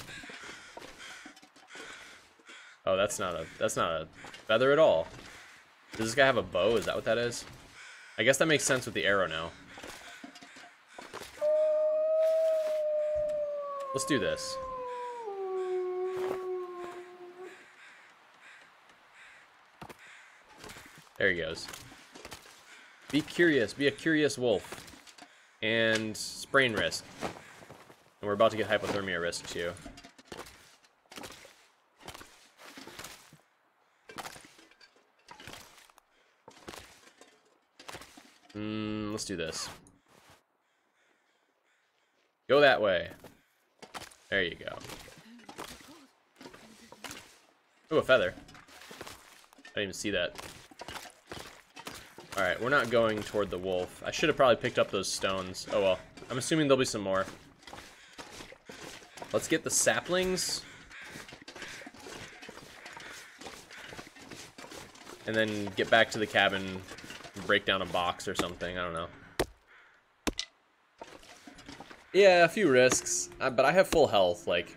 Oh, that's not a feather at all. Does this guy have a bow? Is that what that is? I guess that makes sense with the arrow now. Let's do this. There he goes. Be curious. Be a curious wolf. And sprain risk. And we're about to get hypothermia risk too. Let's do this. Go that way. There you go. Ooh, a feather. I didn't even see that. Alright, we're not going toward the wolf. I should have probably picked up those stones. Oh well. I'm assuming there'll be some more. Let's get the saplings. And then get back to the cabin and break down a box or something. I don't know. Yeah, a few risks. But I have full health. Like,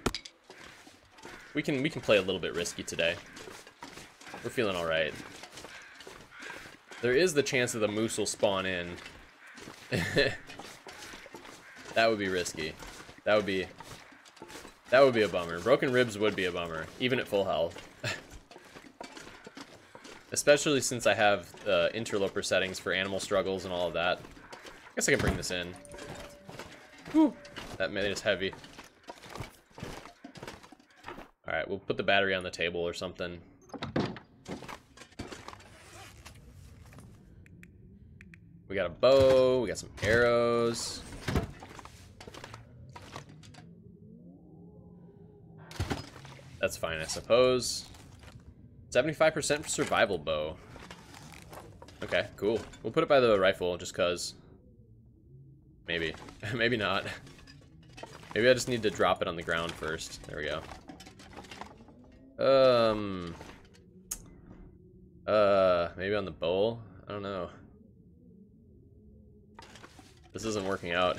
we can play a little bit risky today. We're feeling alright. There is the chance that the moose will spawn in. That would be risky. That would be a bummer. Broken ribs would be a bummer, even at full health. Especially since I have the interloper settings for animal struggles and all of that. I guess I can bring this in. Whew, that made us heavy. All right, we'll put the battery on the table or something. We got a bow, we got some arrows. That's fine, I suppose. 75% for survival bow. Okay, cool. We'll put it by the rifle just cause. Maybe, maybe not. Maybe I just need to drop it on the ground first. There we go. Maybe on the bowl? I don't know. This isn't working out.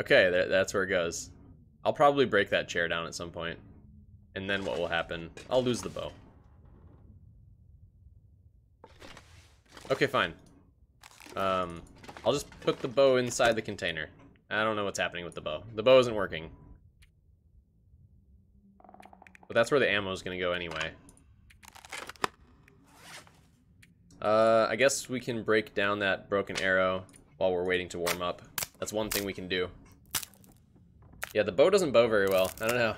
Okay, that's where it goes. I'll probably break that chair down at some point. And then what will happen? I'll lose the bow. Okay, fine. I'll just put the bow inside the container. I don't know what's happening with the bow. The bow isn't working. But that's where the ammo is going to go anyway. I guess we can break down that broken arrow while we're waiting to warm up. That's one thing we can do. Yeah, the bow doesn't bow very well. I don't know.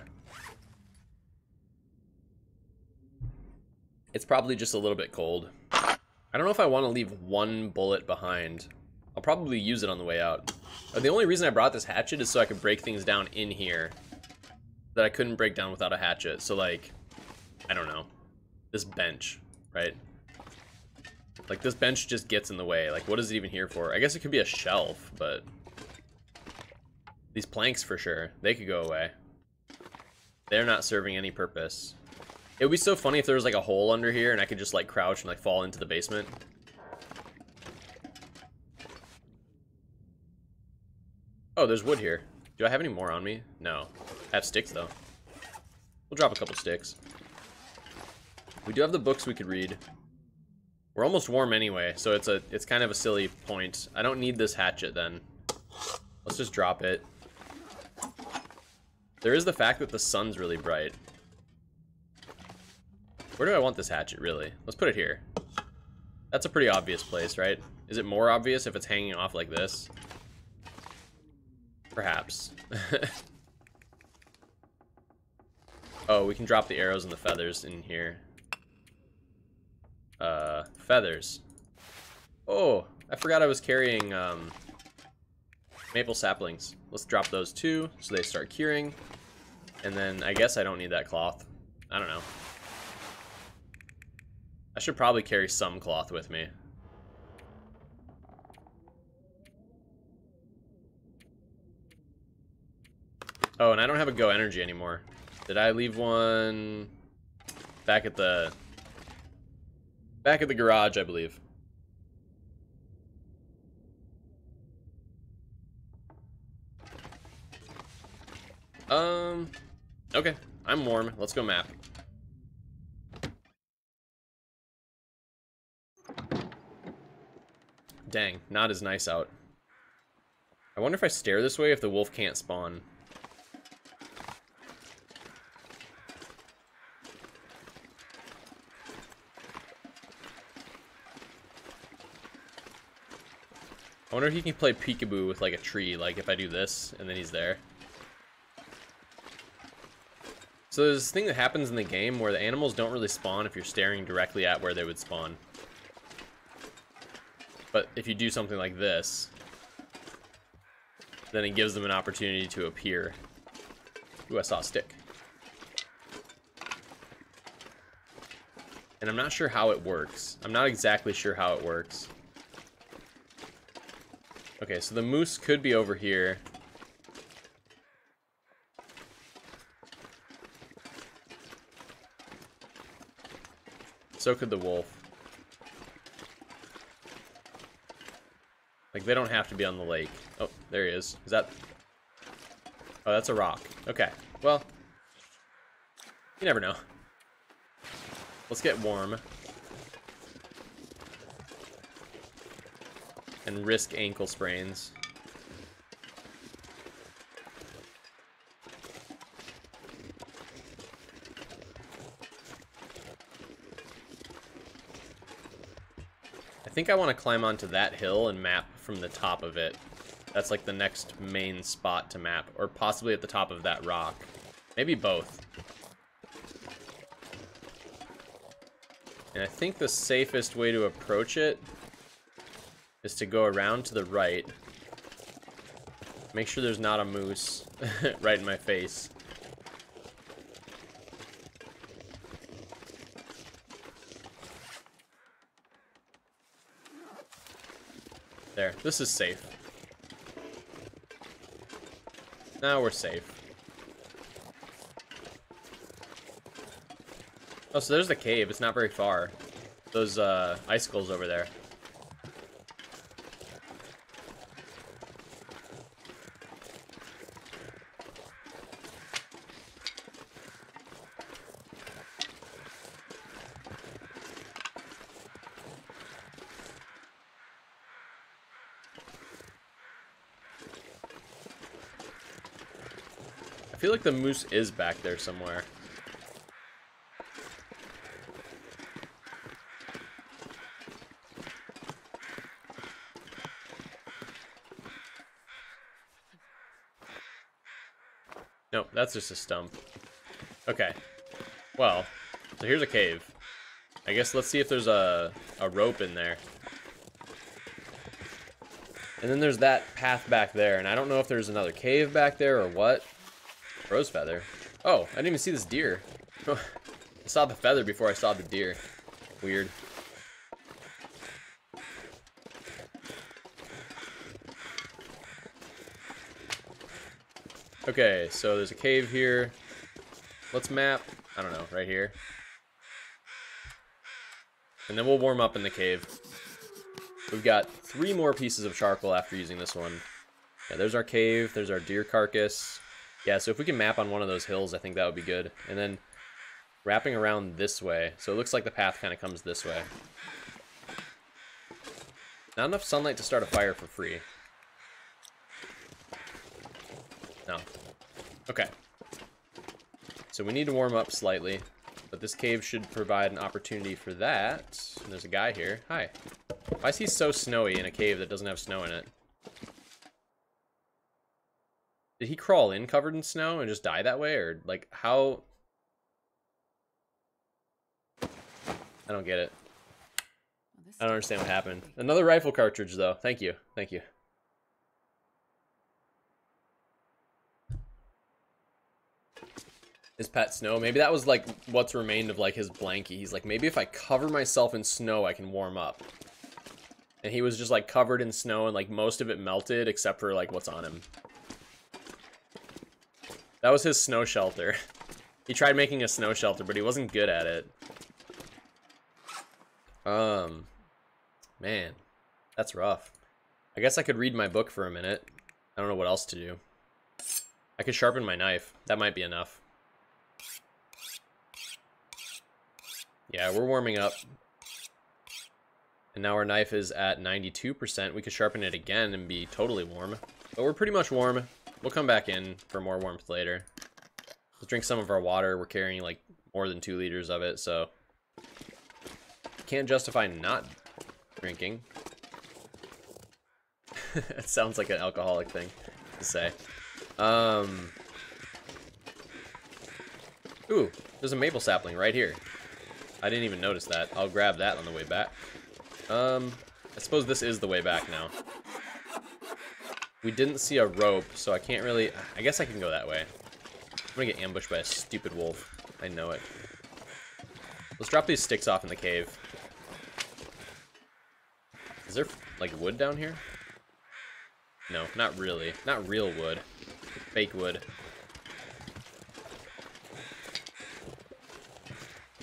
It's probably just a little bit cold. I don't know if I want to leave one bullet behind. I'll probably use it on the way out. The only reason I brought this hatchet is so I could break things down in here that I couldn't break down without a hatchet. So, like, I don't know. This bench, right? Like, this bench just gets in the way. Like, what is it even here for? I guess it could be a shelf, but... These planks, for sure. They could go away. They're not serving any purpose. It would be so funny if there was, like, a hole under here, and I could just, like, crouch and, like, fall into the basement. Oh, there's wood here. Do I have any more on me? No. I have sticks, though. We'll drop a couple sticks. We do have the books we could read. We're almost warm anyway, so it's kind of a silly point. I don't need this hatchet then. Let's just drop it. There is the fact that the sun's really bright. Where do I want this hatchet, really? Let's put it here. That's a pretty obvious place, right? Is it more obvious if it's hanging off like this? Perhaps. Oh, we can drop the arrows and the feathers in here. Feathers. Oh, I forgot I was carrying maple saplings. Let's drop those too, so they start curing. And then I guess I don't need that cloth. I don't know. I should probably carry some cloth with me. Oh, and I don't have a go energy anymore. Did I leave one back at the garage, I believe. Okay, I'm warm. Let's go map. Dang, not as nice out. I wonder if I stare this way if the wolf can't spawn. I wonder if he can play peekaboo with like a tree, like if I do this and then he's there. So there's this thing that happens in the game where the animals don't really spawn if you're staring directly at where they would spawn. But if you do something like this, then it gives them an opportunity to appear. Ooh, I saw a stick. And I'm not sure how it works. I'm not exactly sure how it works. Okay, so the moose could be over here. So could the wolf. Like, they don't have to be on the lake. Oh, there he is. Is that... Oh, that's a rock. Okay, well, you never know. Let's get warm. And risk ankle sprains. I think I want to climb onto that hill and map from the top of it. That's like the next main spot to map, or possibly at the top of that rock. Maybe both. And I think the safest way to approach it is to go around to the right. Make sure there's not a moose right in my face. There, this is safe. Now we're safe. Oh, so there's the cave, it's not very far. Those icicles over there. I feel like the moose is back there somewhere. Nope, that's just a stump. Okay. Well, so here's a cave. I guess let's see if there's a rope in there. And then there's that path back there, and I don't know if there's another cave back there or what. Rose feather. Oh, I didn't even see this deer. I saw the feather before I saw the deer. Weird. Okay, so there's a cave here. Let's map, I don't know, right here. And then we'll warm up in the cave. We've got 3 more pieces of charcoal after using this one. Yeah, there's our cave, there's our deer carcass. Yeah, so if we can map on one of those hills, I think that would be good. And then wrapping around this way. So it looks like the path kind of comes this way. Not enough sunlight to start a fire for free. No. Okay. So we need to warm up slightly, but this cave should provide an opportunity for that. And there's a guy here. Hi. Why is he so snowy in a cave that doesn't have snow in it? Did he crawl in covered in snow and just die that way? Or, like, how? I don't get it. I don't understand what happened. Another rifle cartridge, though. Thank you. Thank you. His pet snow. Maybe that was, like, what's remained of, like, his blankie. He's like, maybe if I cover myself in snow, I can warm up. And he was just, like, covered in snow and, like, most of it melted except for, like, what's on him. That was his snow shelter. He tried making a snow shelter, but he wasn't good at it. Man, that's rough. I guess I could read my book for a minute. I don't know what else to do. I could sharpen my knife. That might be enough. Yeah, we're warming up. And now our knife is at 92%. We could sharpen it again and be totally warm. But we're pretty much warm. We'll come back in for more warmth later. Let's drink some of our water. We're carrying like more than 2 liters of it, so can't justify not drinking. It sounds like an alcoholic thing to say. Ooh, there's a maple sapling right here. I didn't even notice that. I'll grab that on the way back. I suppose this is the way back now. We didn't see a rope, so I can't really... I guess I can go that way. I'm gonna get ambushed by a stupid wolf. I know it. Let's drop these sticks off in the cave. Is there, like, wood down here? No, not really. Not real wood. Fake wood.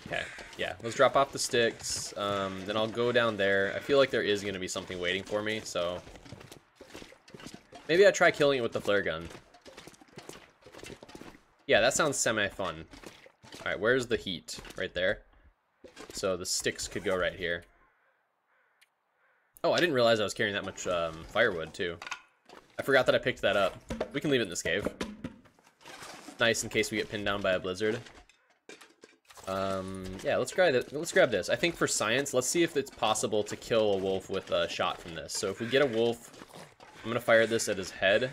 Okay, yeah. Let's drop off the sticks. Then I'll go down there. I feel like there is gonna be something waiting for me, so... Maybe I try killing it with the flare gun. Yeah, that sounds semi-fun. Alright, where's the heat? Right there. So the sticks could go right here. Oh, I didn't realize I was carrying that much firewood, too. I forgot that I picked that up. We can leave it in this cave. Nice in case we get pinned down by a blizzard. Yeah, let's grab this. I think for science, let's see if it's possible to kill a wolf with a shot from this. So if we get a wolf... I'm gonna fire this at his head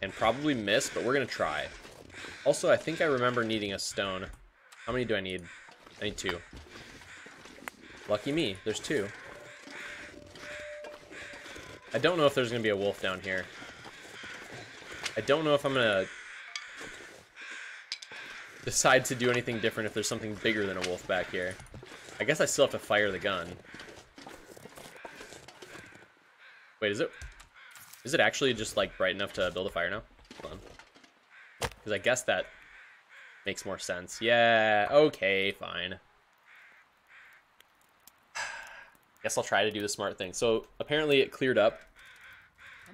and probably miss, but we're gonna try. Also, I think I remember needing a stone. How many do I need? I need 2. Lucky me, there's 2. I don't know if there's gonna be a wolf down here. I don't know if I'm gonna decide to do anything different if there's something bigger than a wolf back here. I guess I still have to fire the gun. Wait, is it actually just, like, bright enough to build a fire now? Hold on. Because I guess that makes more sense. Yeah, okay, fine. Guess I'll try to do the smart thing. So, apparently it cleared up.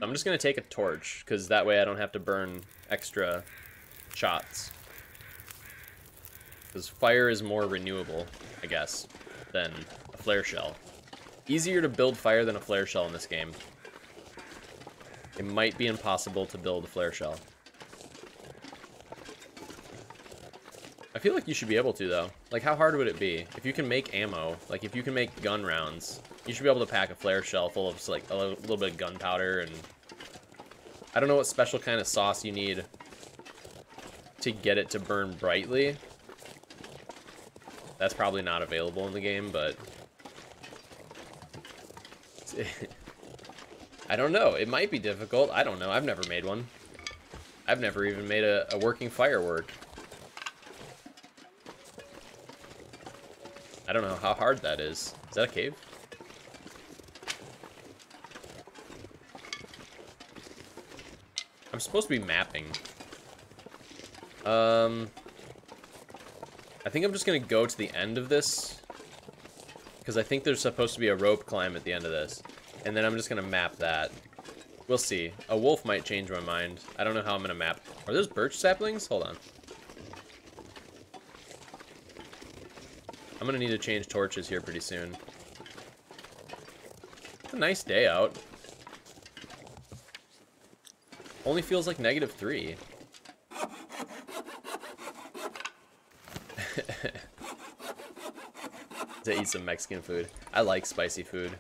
I'm just going to take a torch, because that way I don't have to burn extra shots. Because fire is more renewable, I guess, than a flare shell. Easier to build fire than a flare shell in this game. It might be impossible to build a flare shell. I feel like you should be able to, though. Like, how hard would it be? If you can make ammo, like, if you can make gun rounds, you should be able to pack a flare shell full of, like, a little bit of gunpowder and... I don't know what special kind of sauce you need to get it to burn brightly. That's probably not available in the game, but... I don't know. It might be difficult. I don't know. I've never made one. I've never even made a working firework. I don't know how hard that is. Is that a cave? I'm supposed to be mapping. I think I'm just going to go to the end of this. Because I think there's supposed to be a rope climb at the end of this. And then I'm just going to map that. We'll see. A wolf might change my mind. I don't know how I'm going to map. Are those birch saplings? Hold on. I'm going to need to change torches here pretty soon. It's a nice day out. Only feels like -3. to eat some Mexican food. I like spicy food.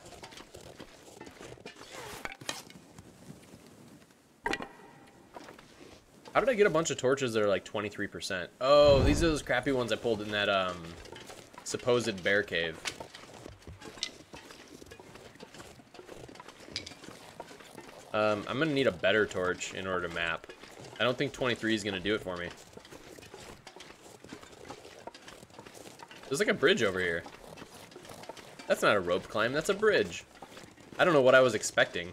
How did I get a bunch of torches that are like 23%? Oh, these are those crappy ones I pulled in that supposed bear cave. I'm gonna need a better torch in order to map. I don't think 23 is gonna do it for me. There's like a bridge over here. That's not a rope climb, that's a bridge. I don't know what I was expecting.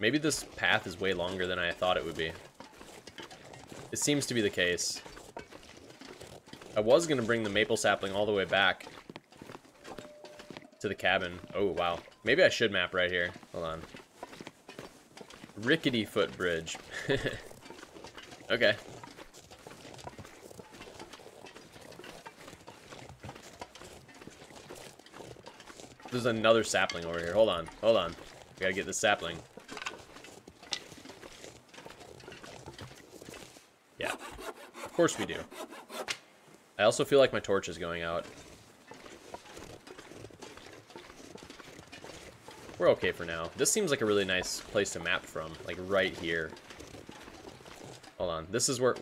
Maybe this path is way longer than I thought it would be. It seems to be the case. I was gonna bring the maple sapling all the way back to the cabin. Oh, wow. Maybe I should map right here. Hold on. Rickety footbridge. Okay. There's another sapling over here. Hold on. Hold on. We gotta get this sapling. Yeah. Of course we do. I also feel like my torch is going out. We're okay for now. This seems like a really nice place to map from, like right here. Hold on, this is where,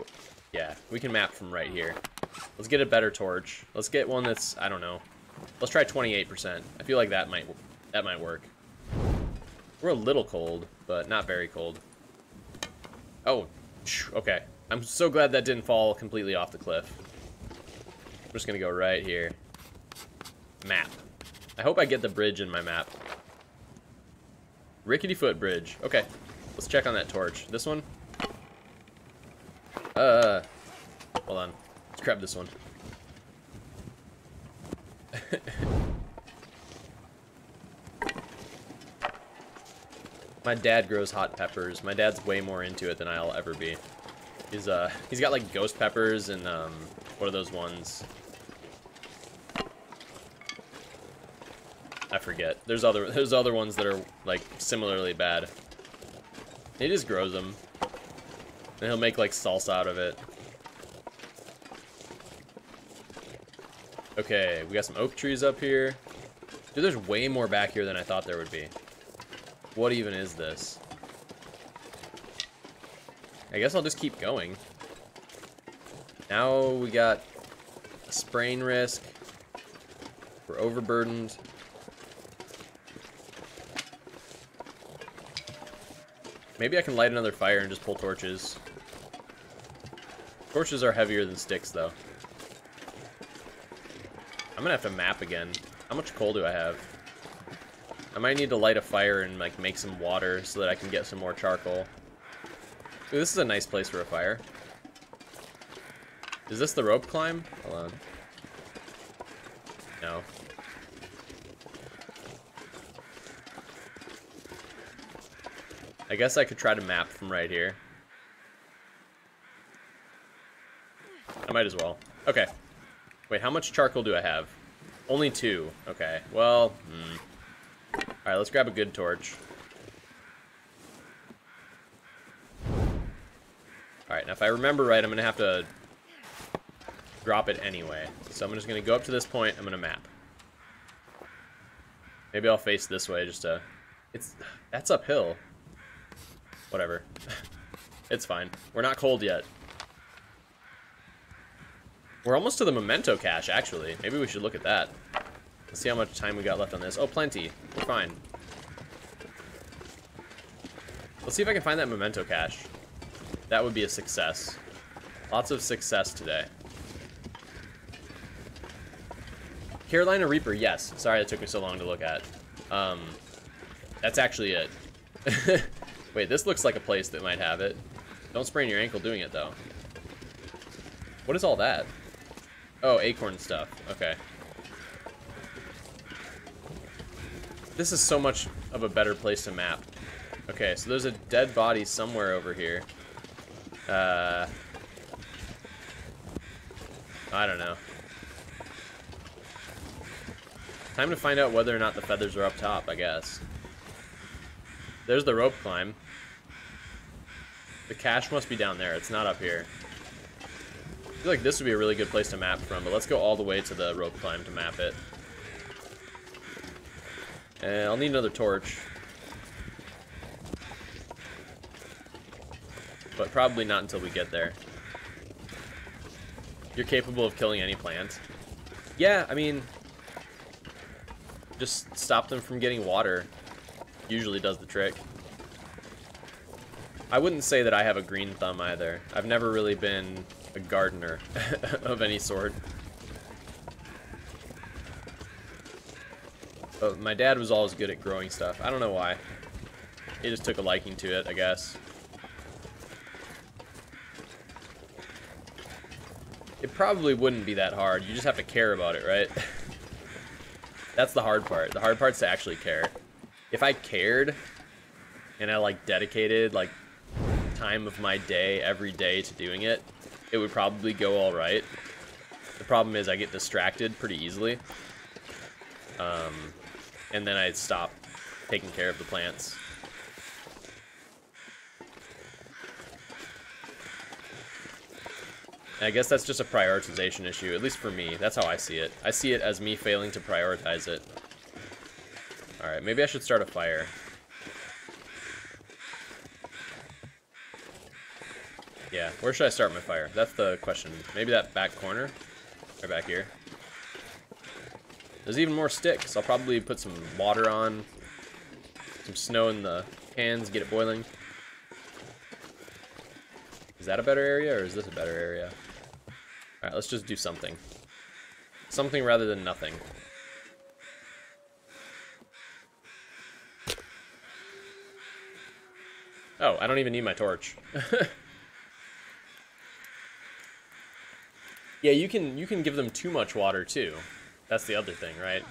yeah, we can map from right here. Let's get a better torch. Let's get one that's, I don't know. Let's try 28%. I feel like that might work. We're a little cold, but not very cold. Oh, okay. I'm so glad that didn't fall completely off the cliff. I'm just gonna go right here. Map. I hope I get the bridge in my map. Rickety footbridge. Okay, let's check on that torch. This one? Hold on. Let's grab this one. My dad grows hot peppers. My dad's way more into it than I'll ever be. He's got like ghost peppers and what are those ones? I forget. There's other ones that are like similarly bad. He just grows them, and he'll make like salsa out of it. Okay, we got some oak trees up here. Dude, there's way more back here than I thought there would be. What even is this? I guess I'll just keep going. Now we got a sprain risk. We're overburdened. Maybe I can light another fire and just pull torches. Torches are heavier than sticks, though. I'm gonna have to map again. How much coal do I have? I might need to light a fire and like make some water so that I can get some more charcoal. Ooh, this is a nice place for a fire. Is this the rope climb? Hold on. No. I guess I could try to map from right here. I might as well. Okay. Wait, how much charcoal do I have? Only 2. Okay. Well, Alright, let's grab a good torch. Alright, now if I remember right, I'm going to have to drop it anyway. So I'm just going to go up to this point. I'm going to map. Maybe I'll face this way just to... That's uphill. Whatever. It's fine. We're not cold yet. We're almost to the memento cache, actually. Maybe we should look at that. Let's see how much time we got left on this. Oh, plenty. We're fine. Let's see if I can find that memento cache. That would be a success. Lots of success today. Carolina Reaper, yes. Sorry that took me so long to look at. That's actually it. Wait, this looks like a place that might have it. Don't sprain your ankle doing it, though. What is all that? Oh, acorn stuff. Okay. This is so much of a better place to map. Okay, so there's a dead body somewhere over here. I don't know. Time to find out whether or not the feathers are up top, I guess. There's the rope climb. The cache must be down there. It's not up here. I feel like this would be a really good place to map from, but let's go all the way to the rope climb to map it. And I'll need another torch. But probably not until we get there. You're capable of killing any plant. Yeah, I mean, just stop them from getting water. Usually does the trick. I wouldn't say that I have a green thumb either. I've never really been a gardener of any sort. But my dad was always good at growing stuff. I don't know why. He just took a liking to it, I guess. It probably wouldn't be that hard. You just have to care about it, right? That's the hard part. The hard part's to actually care. If I cared and I like dedicated like time of my day every day to doing it, it would probably go all right. The problem is I get distracted pretty easily. And then I stop taking care of the plants. And I guess that's just a prioritization issue, at least for me. That's how I see it. I see it as me failing to prioritize it. Alright, maybe I should start a fire. Yeah, where should I start my fire? That's the question. Maybe that back corner? Or back here? There's even more sticks. I'll probably put some water on, some snow in the pans, get it boiling. Is that a better area, or is this a better area? Alright, let's just do something. Something rather than nothing. Oh, I don't even need my torch. Yeah, you can give them too much water, too. That's the other thing, right?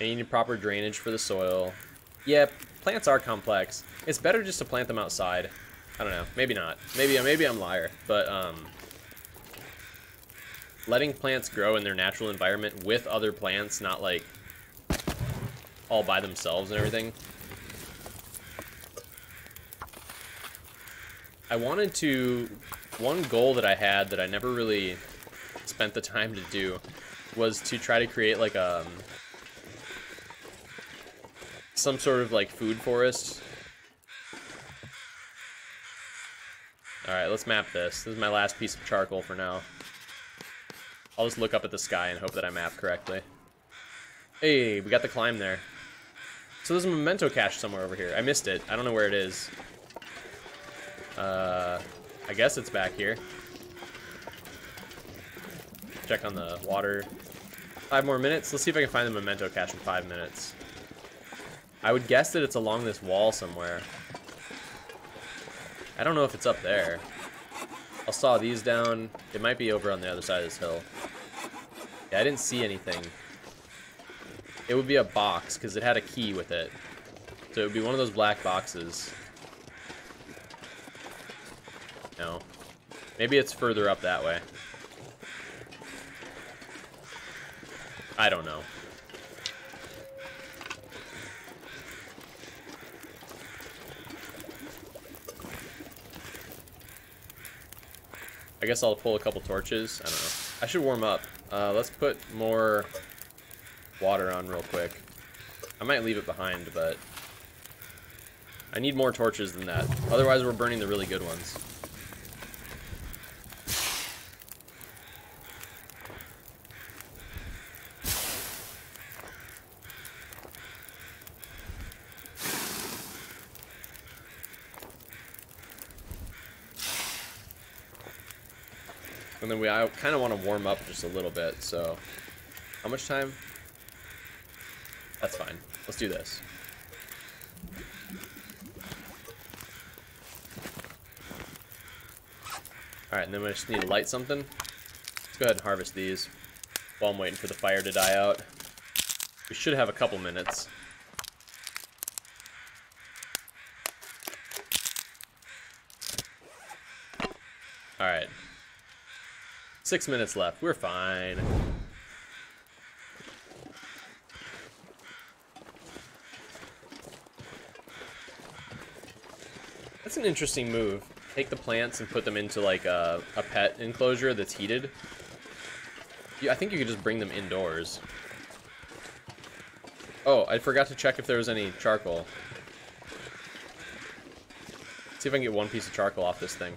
And you need proper drainage for the soil. Yeah, plants are complex. It's better just to plant them outside. I don't know, maybe not. Maybe I'm a liar, but letting plants grow in their natural environment with other plants, not like all by themselves and everything. I wanted to, one goal that I had that I never really spent the time to do was to try to create like a, some sort of like food forest. Alright, let's map this. This is my last piece of charcoal for now. I'll just look up at the sky and hope that I map correctly. Hey, we got the climb there. So there's a memento cache somewhere over here. I missed it. I don't know where it is. I guess it's back here. Check on the water. 5 more minutes. Let's see if I can find the memento cache in 5 minutes. I would guess that it's along this wall somewhere. I don't know if it's up there. I'll saw these down. It might be over on the other side of this hill. Yeah, I didn't see anything. It would be a box because it had a key with it. So it would be one of those black boxes. No. Maybe it's further up that way. I don't know. I guess I'll pull a couple torches. I don't know. I should warm up. Let's put more water on real quick. I might leave it behind, but I need more torches than that. Otherwise, we're burning the really good ones. And then I kind of want to warm up just a little bit, so how much time? That's fine. Let's do this. Alright, and then we just need to light something. Let's go ahead and harvest these while I'm waiting for the fire to die out. We should have a couple minutes. Alright. 6 minutes left. We're fine. That's an interesting move. take the plants and put them into like a pet enclosure that's heated. Yeah, I think you could just bring them indoors. Oh, I forgot to check if there was any charcoal. Let's see if I can get one piece of charcoal off this thing.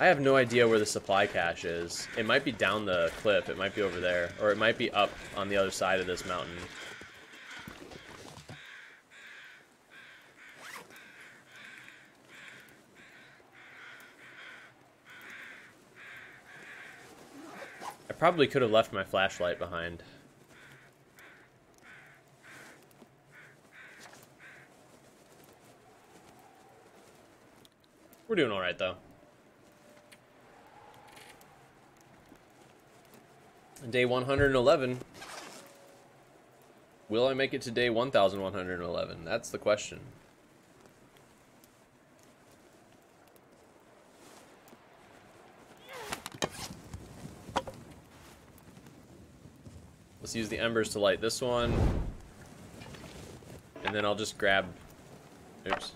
I have no idea where the supply cache is. It might be down the cliff, it might be over there, or it might be up on the other side of this mountain. Probably could have left my flashlight behind. We're doing all right, though. Day 111. Will I make it to day 1111? That's the question. Let's use the embers to light this one, and then I'll just grab, oops.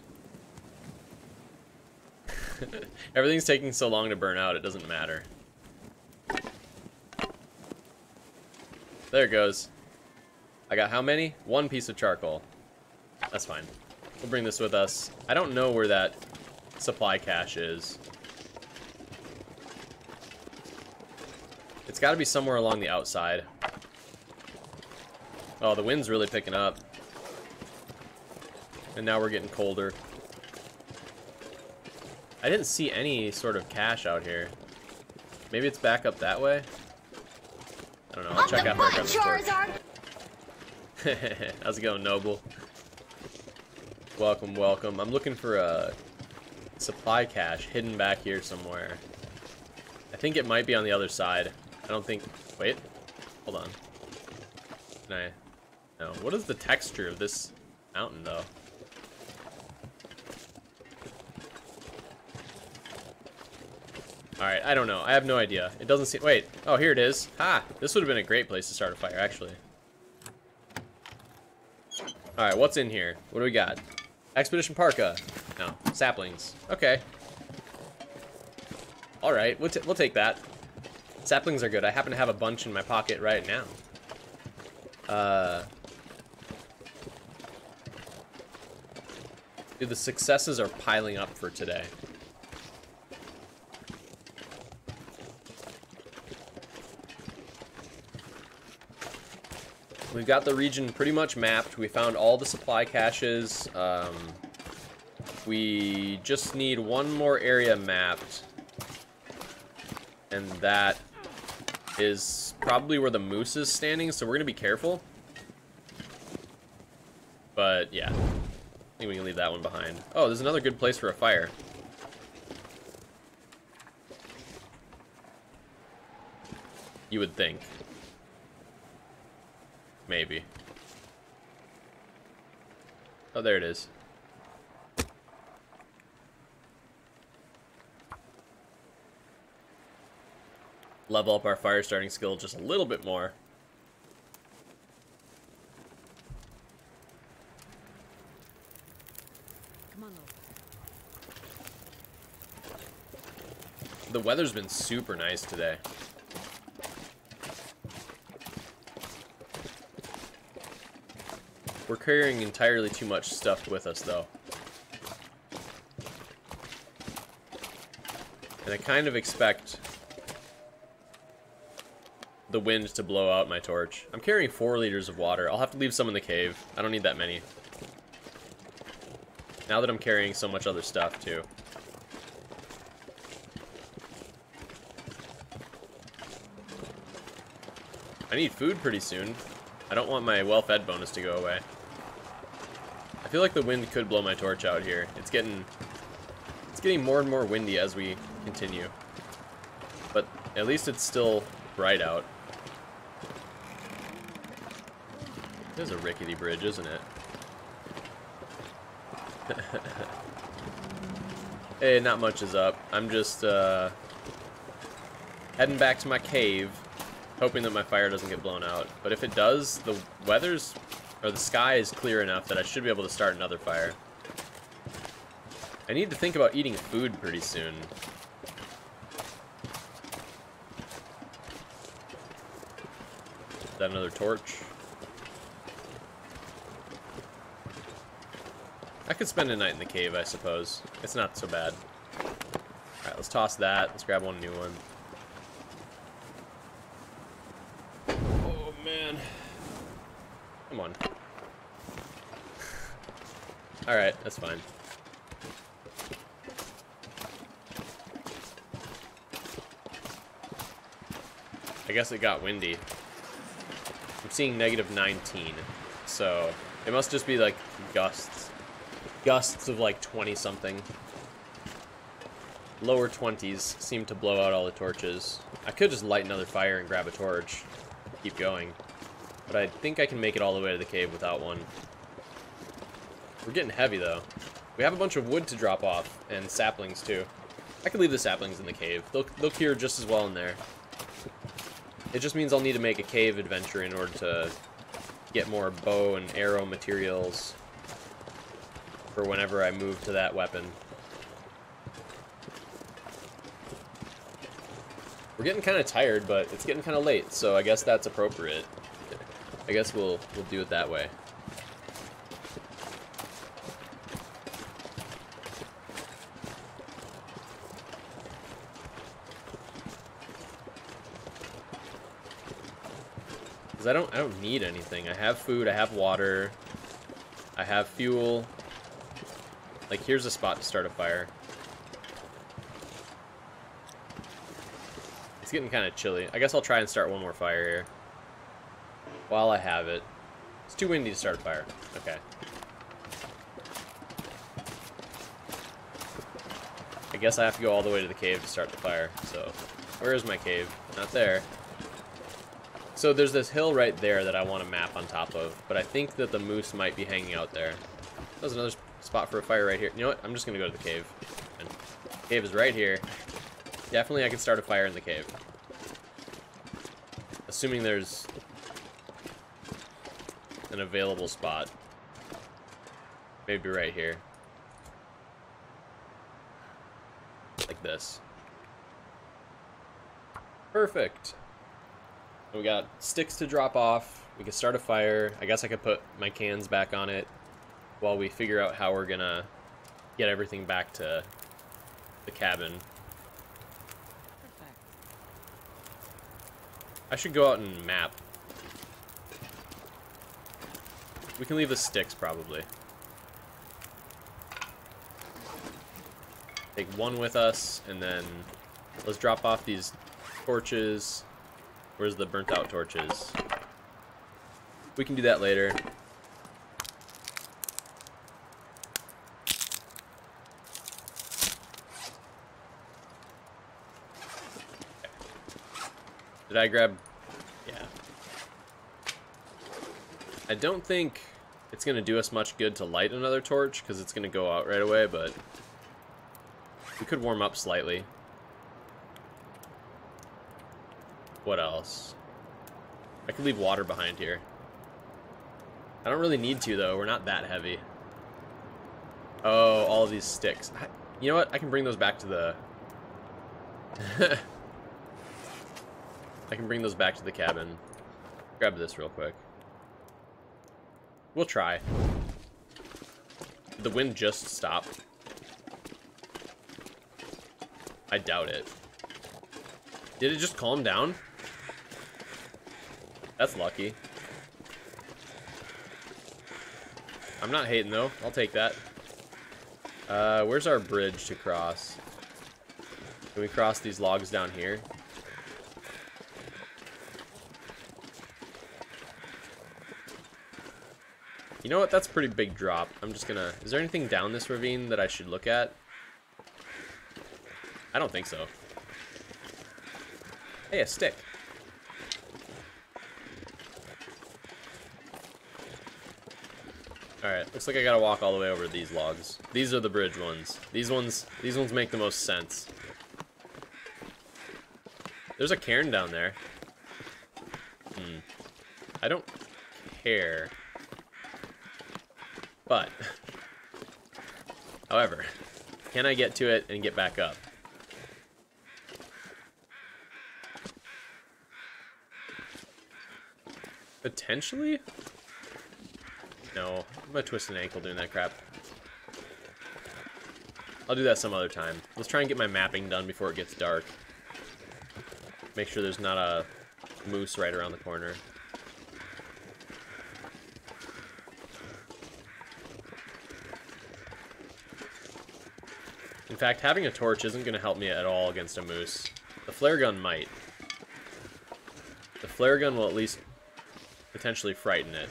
Everything's taking so long to burn out, it doesn't matter. There it goes. I got how many? One piece of charcoal. That's fine. We'll bring this with us. I don't know where that supply cache is. It's got to be somewhere along the outside. Oh, the wind's really picking up. And now we're getting colder. I didn't see any sort of cache out here. Maybe it's back up that way? I don't know. I'll check out my Charizard. How's it going, Noble? Welcome, welcome. I'm looking for a supply cache hidden back here somewhere. I think it might be on the other side. I don't think... Wait. Hold on. Can I... No. What is the texture of this mountain, though? Alright, I don't know. I have no idea. It doesn't seem... Wait. Oh, here it is. Ha! This would have been a great place to start a fire, actually. Alright, what's in here? What do we got? Expedition Parka. No. Saplings. Okay. Alright, we'll take that. Saplings are good. I happen to have a bunch in my pocket right now. Dude, the successes are piling up for today. We've got the region pretty much mapped. We found all the supply caches. We just need one more area mapped. And that is... probably where the moose is standing, so we're gonna be careful. But yeah, I think we can leave that one behind. Oh, there's another good place for a fire. You would think. Maybe. Oh, there it is. Level up our fire starting skill just a little bit more. Come on over. The weather's been super nice today. We're carrying entirely too much stuff with us, though. And I kind of expect the wind to blow out my torch. I'm carrying 4 liters of water. I'll have to leave some in the cave. I don't need that many. Now that I'm carrying so much other stuff too. I need food pretty soon. I don't want my well-fed bonus to go away. I feel like the wind could blow my torch out here. It's getting more and more windy as we continue. But at least it's still bright out. There's a rickety bridge, isn't it? Hey, not much is up. I'm just heading back to my cave, hoping that my fire doesn't get blown out. But if it does, the sky is clear enough that I should be able to start another fire. I need to think about eating food pretty soon. Is that another torch? I could spend a night in the cave, I suppose. It's not so bad. Alright, let's toss that. Let's grab one new one. Oh, man. Come on. Alright, that's fine. I guess it got windy. I'm seeing -19, so it must just be like gusts. Gusts of like 20 something. Lower 20s seem to blow out all the torches. I could just light another fire and grab a torch, keep going, but I think I can make it all the way to the cave without one. We're getting heavy though. We have a bunch of wood to drop off and saplings too. I could leave the saplings in the cave. They'll cure just as well in there. It just means I'll need to make a cave adventure in order to get more bow and arrow materials for whenever I move to that weapon. We're getting kind of tired, but it's getting kind of late, so I guess that's appropriate. I guess we'll do it that way. Because I don't need anything. I have food, I have water, I have fuel. Like, here's a spot to start a fire. It's getting kind of chilly. I guess I'll try and start one more fire here while I have it. It's too windy to start a fire. Okay. I guess I have to go all the way to the cave to start the fire. So, where is my cave? Not there. So there's this hill right there that I want to map on top of, but I think that the moose might be hanging out there. There's another spot for a fire right here. You know what? I'm just going to go to the cave. And the cave is right here. Definitely I can start a fire in the cave. Assuming there's an available spot. Maybe right here. Like this. Perfect. We got sticks to drop off. We can start a fire. I guess I could put my cans back on it while we figure out how we're gonna get everything back to the cabin. Perfect. I should go out and map. We can leave the sticks probably. Take one with us, and then let's drop off these torches. Where's the burnt out torches? We can do that later. Did I grab? Yeah. I don't think it's going to do us much good to light another torch because it's going to go out right away, but we could warm up slightly. What else? I could leave water behind here. I don't really need to, though. We're not that heavy. Oh, all of these sticks. You know what? I can bring those back to the... I can bring those back to the cabin. Grab this real quick. We'll try. Did the wind just stop? I doubt it. Did it just calm down? That's lucky. I'm not hating though. I'll take that. Where's our bridge to cross? Can we cross these logs down here? You know what? That's a pretty big drop. I'm just gonna... Is there anything down this ravine that I should look at? I don't think so. Hey, a stick. Alright, looks like I gotta walk all the way over these logs. These are the bridge ones. These ones make the most sense. There's a cairn down there. Hmm. I don't care. But however, Can I get to it and get back up? Potentially? No, I'm gonna twist an ankle doing that crap. I'll do that some other time. Let's try and get my mapping done before it gets dark. Make sure there's not a moose right around the corner. In fact, having a torch isn't gonna help me at all against a moose. The flare gun might. The flare gun will at least potentially frighten it.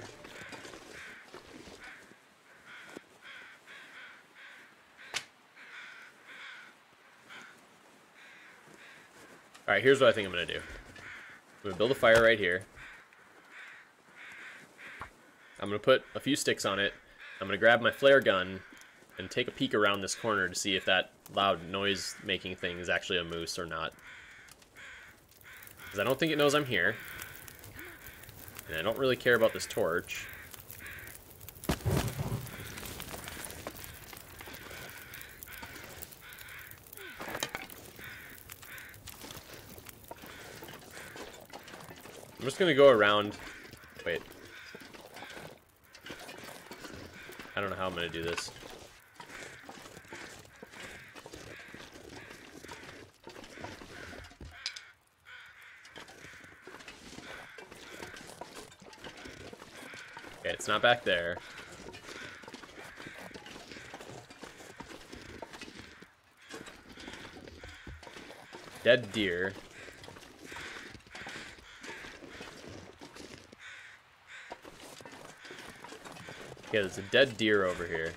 Alright, here's what I think I'm going to do. I'm going to build a fire right here. I'm going to put a few sticks on it. I'm going to grab my flare gun and take a peek around this corner to see if that loud noise-making thing is actually a moose or not. Because I don't think it knows I'm here. And I don't really care about this torch. I'm just gonna go around. Wait. I don't know how I'm gonna do this. Okay, it's not back there. Dead deer. Yeah, there's a dead deer over here.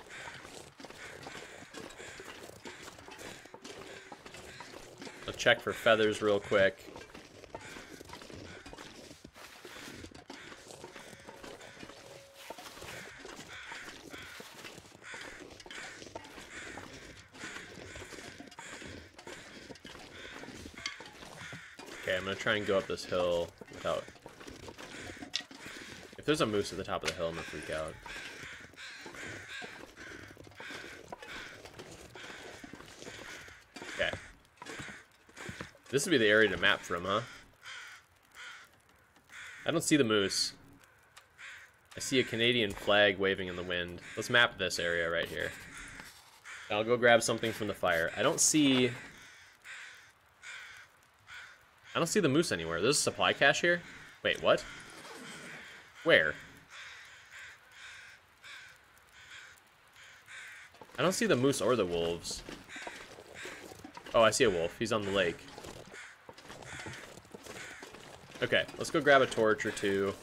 I'll check for feathers real quick. Okay, I'm gonna try and go up this hill without... If there's a moose at the top of the hill, I'm gonna freak out. This would be the area to map from, huh? I don't see the moose. I see a Canadian flag waving in the wind. Let's map this area right here. I'll go grab something from the fire. I don't see the moose anywhere. There's a supply cache here? Wait, what? Where? I don't see the moose or the wolves. Oh, I see a wolf. He's on the lake. Okay, let's go grab a torch or two.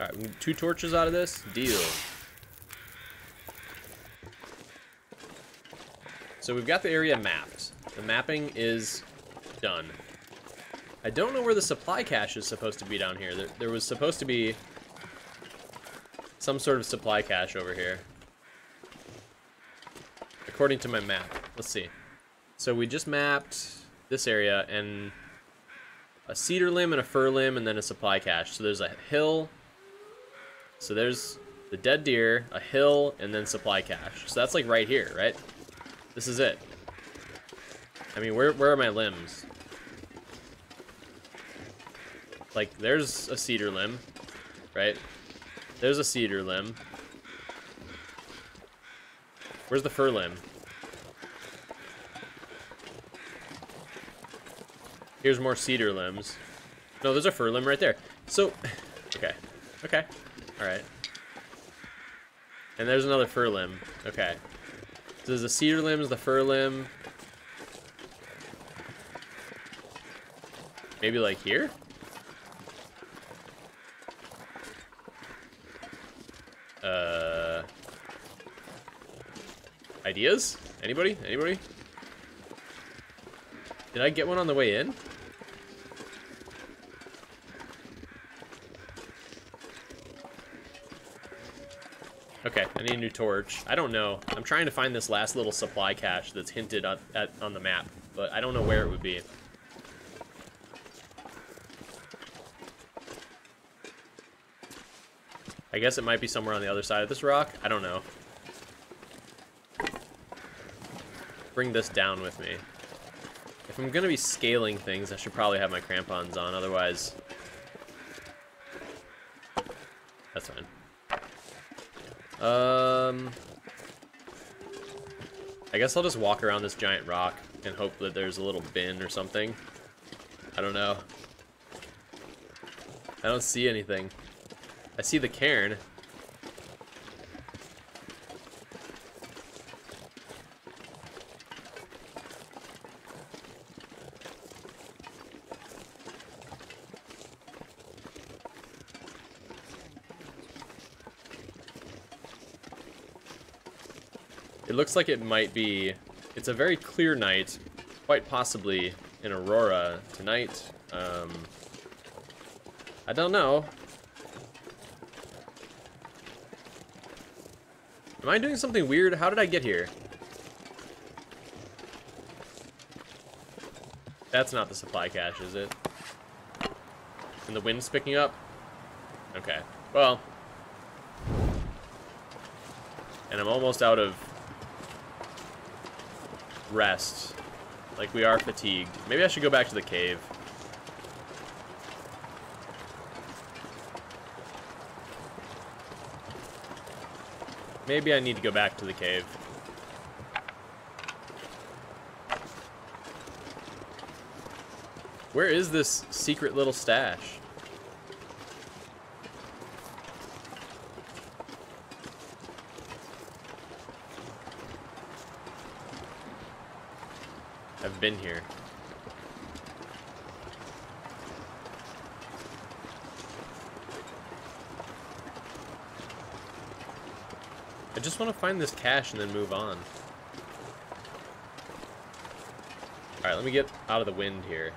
Alright, we need 2 torches out of this? Deal. So we've got the area mapped. The mapping is done. I don't know where the supply cache is supposed to be down here. There was supposed to be... some sort of supply cache over here, according to my map. Let's see. So we just mapped this area and a cedar limb and a fir limb and then a supply cache. So there's a hill. So there's the dead deer, a hill, and then supply cache. So that's like right here, right? This is it. I mean, where are my limbs? Like, there's a cedar limb, right? There's a cedar limb. Where's the fir limb? Here's more cedar limbs. No, there's a fir limb right there. So, okay. Okay. Alright. And there's another fir limb. Okay. So there's the cedar limbs, the fir limb. Maybe like here? Ideas? Anybody? Anybody? Did I get one on the way in? Okay, I need a new torch. I don't know. I'm trying to find this last little supply cache that's hinted at on the map. but I don't know where it would be. I guess it might be somewhere on the other side of this rock. I don't know. Bring this down with me. If I'm gonna be scaling things, I should probably have my crampons on, otherwise... That's fine. I guess I'll just walk around this giant rock and hope that there's a little bin or something. I don't know. I don't see anything. I see the cairn. It looks like it might be, it's a very clear night, quite possibly an aurora tonight. I don't know. Am I doing something weird? How did I get here? That's not the supply cache, is it? And the wind's picking up? Okay, well. And I'm almost out of rest. Like, we are fatigued. Maybe I should go back to the cave. Maybe I need to go back to the cave. Where is this secret little stash? I've been here. I just want to find this cache and then move on. Alright, let me get out of the wind here.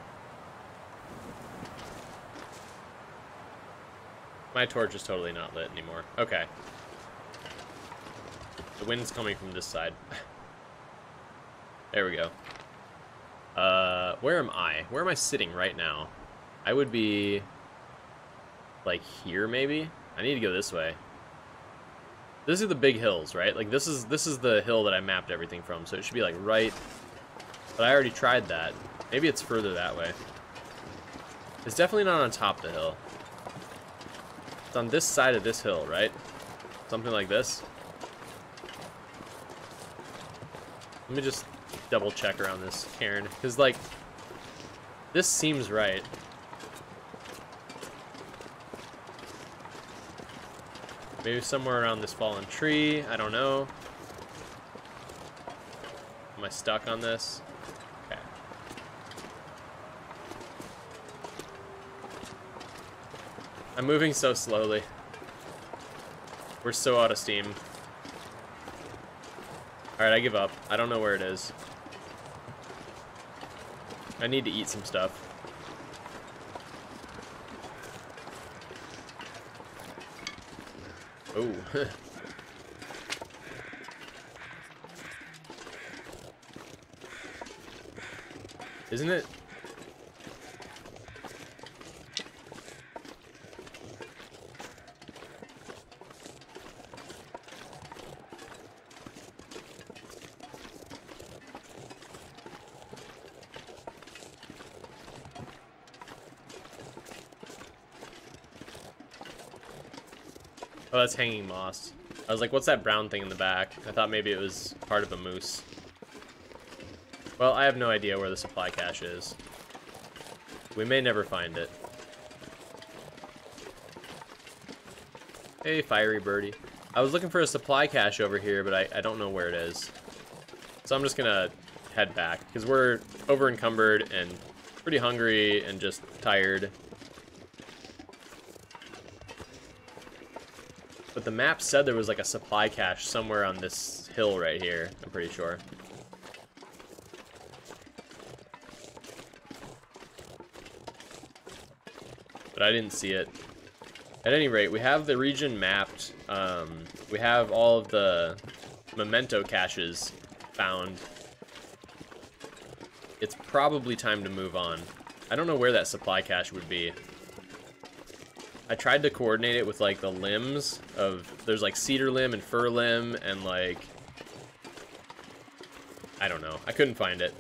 My torch is totally not lit anymore. Okay. The wind's coming from this side. There we go. Where am I? Where am I sitting right now? I would be, like, here maybe? I need to go this way. These are the big hills, right? Like, this is the hill that I mapped everything from, so it should be, like, right. But I already tried that. Maybe it's further that way. It's definitely not on top of the hill. It's on this side of this hill, right? Something like this. Let me just double check around this cairn, because, like, this seems right. Maybe somewhere around this fallen tree, I don't know. Am I stuck on this? Okay. I'm moving so slowly. We're so out of steam. Alright, I give up. I don't know where it is. I need to eat some stuff. Oh. Isn't it? Oh, that's hanging moss. I was like, what's that brown thing in the back? I thought maybe it was part of a moose. Well, I have no idea where the supply cache is. We may never find it. Hey, fiery birdie. I was looking for a supply cache over here, but I don't know where it is. So I'm just gonna head back, because we're over encumbered and pretty hungry and just tired. But the map said there was, like, a supply cache somewhere on this hill right here, I'm pretty sure. But I didn't see it. At any rate, we have the region mapped. We have all of the memento caches found. it's probably time to move on. I don't know where that supply cache would be. I tried to coordinate it with like the limbs of, there's like cedar limb and fir limb and like, I don't know. I couldn't find it.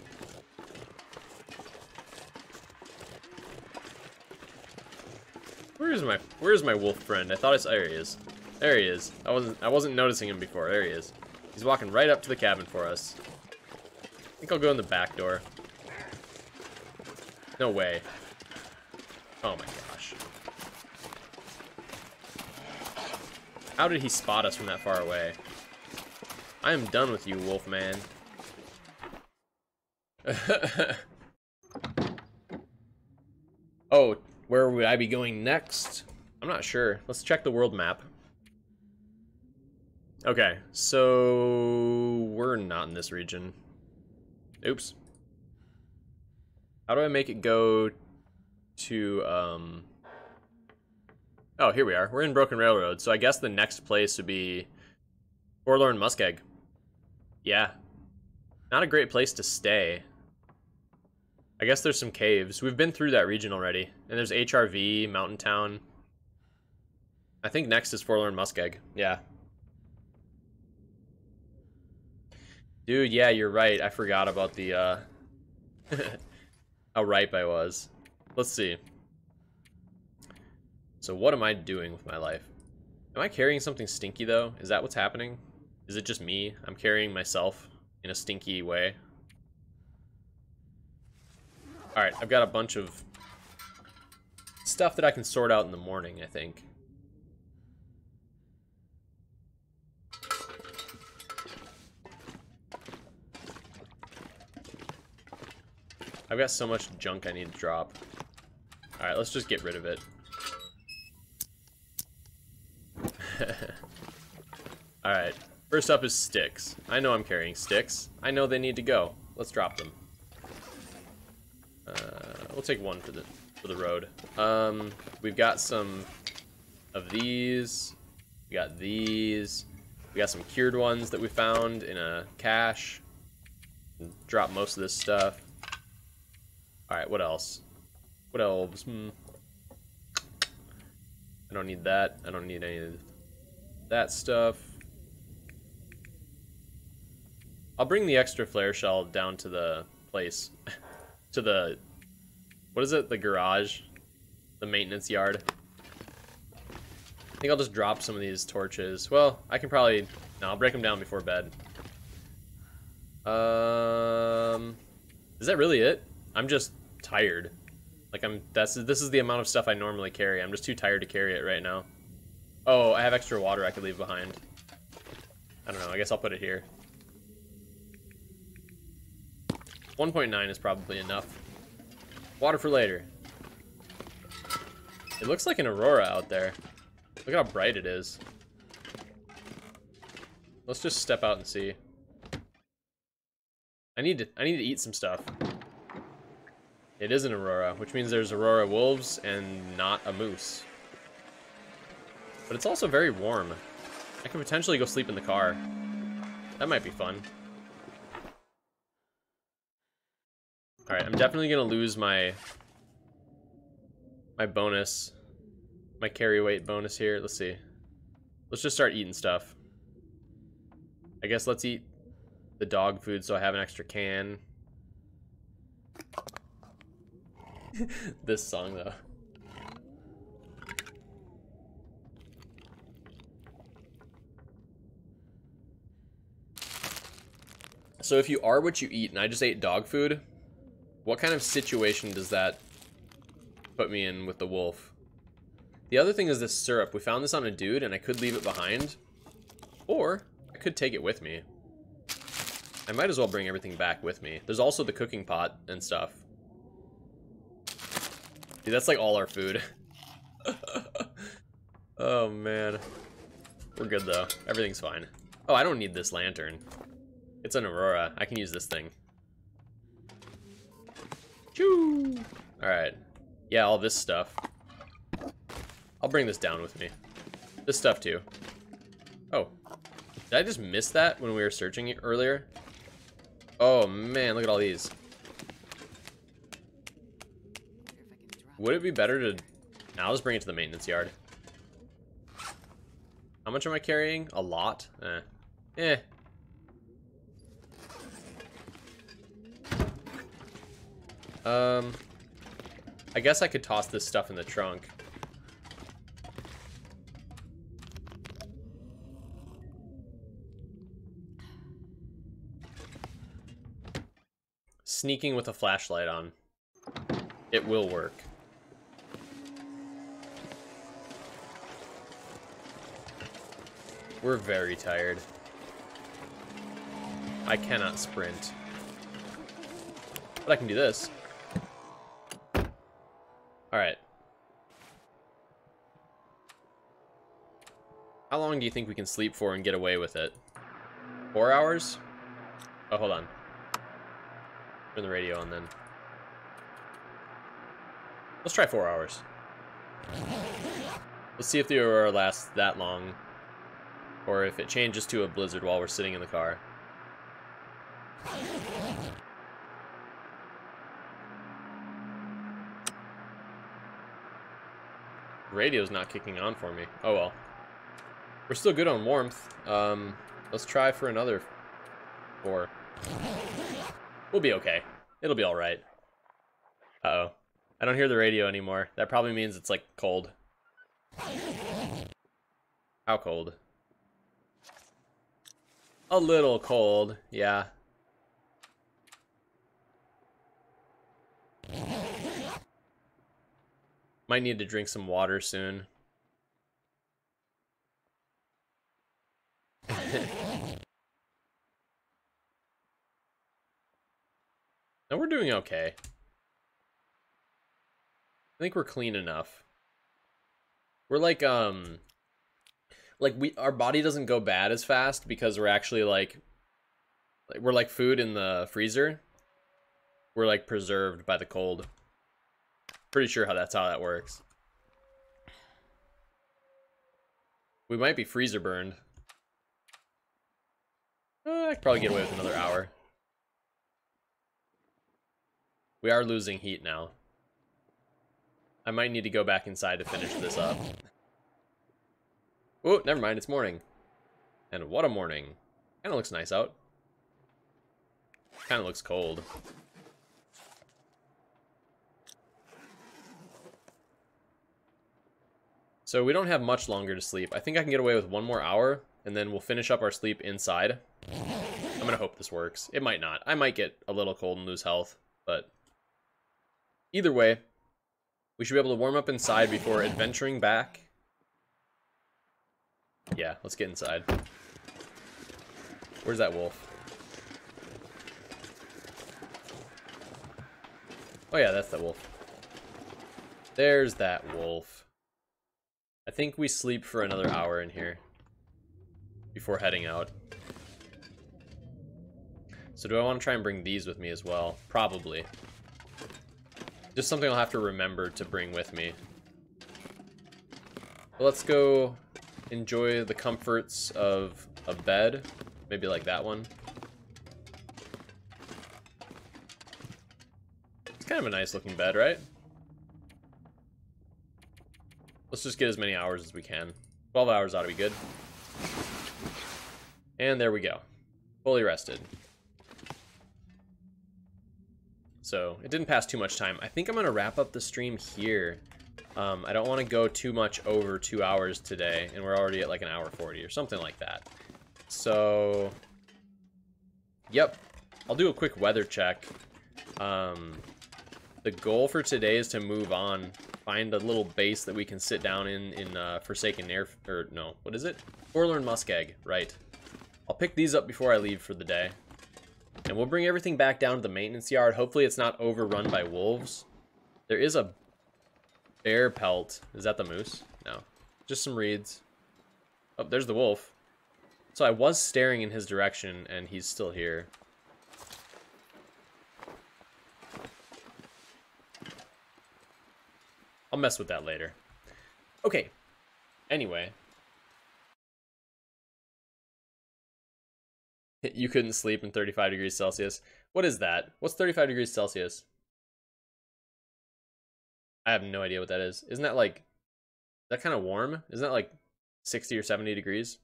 Where's my wolf friend? I thought it's, there he is. There he is. I wasn't noticing him before. There he is. He's walking right up to the cabin for us. I think I'll go in the back door. No way. Oh my gosh. How did he spot us from that far away? I am done with you, wolf man. Oh, where would I be going next? I'm not sure. Let's check the world map. Okay, so we're not in this region. Oops. How do I make it go to, Oh, here we are. We're in Broken Railroad, so I guess the next place would be Forlorn Muskeg. Yeah. Not a great place to stay. I guess there's some caves. We've been through that region already. And there's HRV, Mountain Town. I think next is Forlorn Muskeg. Yeah. Dude, yeah, you're right. I forgot about the, how ripe I was. Let's see. So what am I doing with my life? Am I carrying something stinky, though? Is that what's happening? Is it just me? I'm carrying myself in a stinky way. All right, I've got a bunch of stuff that I can sort out in the morning, I think. I've got so much junk I need to drop. All right, let's just get rid of it. All right, first up is sticks. I know I'm carrying sticks. I know they need to go. Let's drop them. We'll take one for the road. We've got some of these. We got these. We got some cured ones that we found in a cache. Drop most of this stuff. All right, what else? What elves? I don't need that. I don't need any of that stuff. I'll bring the extra flare shell down to the place. To the, what is it, the garage, the maintenance yard. I think I'll just drop some of these torches. Well, I can probably, no, I'll break them down before bed. Is that really it? I'm just tired. Like this is the amount of stuff I normally carry. I'm just too tired to carry it right now. Oh, I have extra water I could leave behind. I don't know, I guess I'll put it here. 1.9 is probably enough. Water for later. It looks like an aurora out there. Look how bright it is. Let's just step out and see. I need to eat some stuff. It is an aurora, which means there's aurora wolves and not a moose. But it's also very warm. I could potentially go sleep in the car. That might be fun. All right, I'm definitely gonna lose my bonus, my carry weight bonus here. Let's see. Let's just start eating stuff. I guess let's eat the dog food so I have an extra can. This song though. So if you are what you eat, and I just ate dog food, what kind of situation does that put me in with the wolf? The other thing is this syrup. We found this on a dude, and I could leave it behind, or I could take it with me. I might as well bring everything back with me. There's also the cooking pot and stuff. Dude, that's like all our food. Oh, man. We're good, though. Everything's fine. Oh, I don't need this lantern. It's an aurora. I can use this thing. Alright. Yeah, all this stuff. I'll bring this down with me. This stuff, too. Oh. Did I just miss that when we were searching earlier? Oh, man, look at all these. Would it be better to... Now let's bring it to the maintenance yard. How much am I carrying? A lot? I guess I could toss this stuff in the trunk. Sneaking with a flashlight on. It will work. We're very tired. I cannot sprint. But I can do this. Alright. How long do you think we can sleep for and get away with it? 4 hours? Oh, hold on. Turn the radio on then. Let's try 4 hours. Let's see if the aurora lasts that long. Or if it changes to a blizzard while we're sitting in the car. Radio's not kicking on for me. Oh well. We're still good on warmth. Let's try for another 4. We'll be okay. It'll be alright. Uh-oh. I don't hear the radio anymore. That probably means it's like cold. How cold? A little cold, yeah. Might need to drink some water soon. No, we're doing okay. I think we're clean enough. We're like our body doesn't go bad as fast because we're actually like food in the freezer. We're like preserved by the cold. Pretty sure that's how that works. We might be freezer burned. I could probably get away with another hour. We are losing heat now. I might need to go back inside to finish this up. Oh, never mind, it's morning. And what a morning. Kind of looks nice out. Kind of looks cold. So we don't have much longer to sleep. I think I can get away with 1 more hour, and then we'll finish up our sleep inside. I'm gonna hope this works. It might not. I might get a little cold and lose health, but either way, we should be able to warm up inside before adventuring back. Yeah, let's get inside. Where's that wolf? Oh yeah, that's the wolf. There's that wolf. I think we sleep for another hour in here before heading out. So do I want to try and bring these with me as well? Probably. Just something I'll have to remember to bring with me. But let's go... enjoy the comforts of a bed, maybe like that one. It's kind of a nice looking bed, right? Let's just get as many hours as we can. 12 hours ought to be good. And there we go. Fully rested. So it didn't pass too much time. I think I'm gonna wrap up the stream here. I don't want to go too much over 2 hours today, and we're already at like an hour 40 or something like that. So, yep, I'll do a quick weather check. The goal for today is to move on, find a little base that we can sit down in Forsaken Air, or no, what is it? Forlorn Muskeg, right. I'll pick these up before I leave for the day. And we'll bring everything back down to the maintenance yard. Hopefully it's not overrun by wolves. There is a... bear pelt. Is that the moose? No. Just some reeds. Oh, there's the wolf. So I was staring in his direction, and he's still here. I'll mess with that later. Okay. Anyway. You couldn't sleep in 35 degrees Celsius. What is that? What's 35 degrees Celsius? I have no idea what that is. Isn't that like, that kind of warm? Isn't that like 60 or 70 degrees?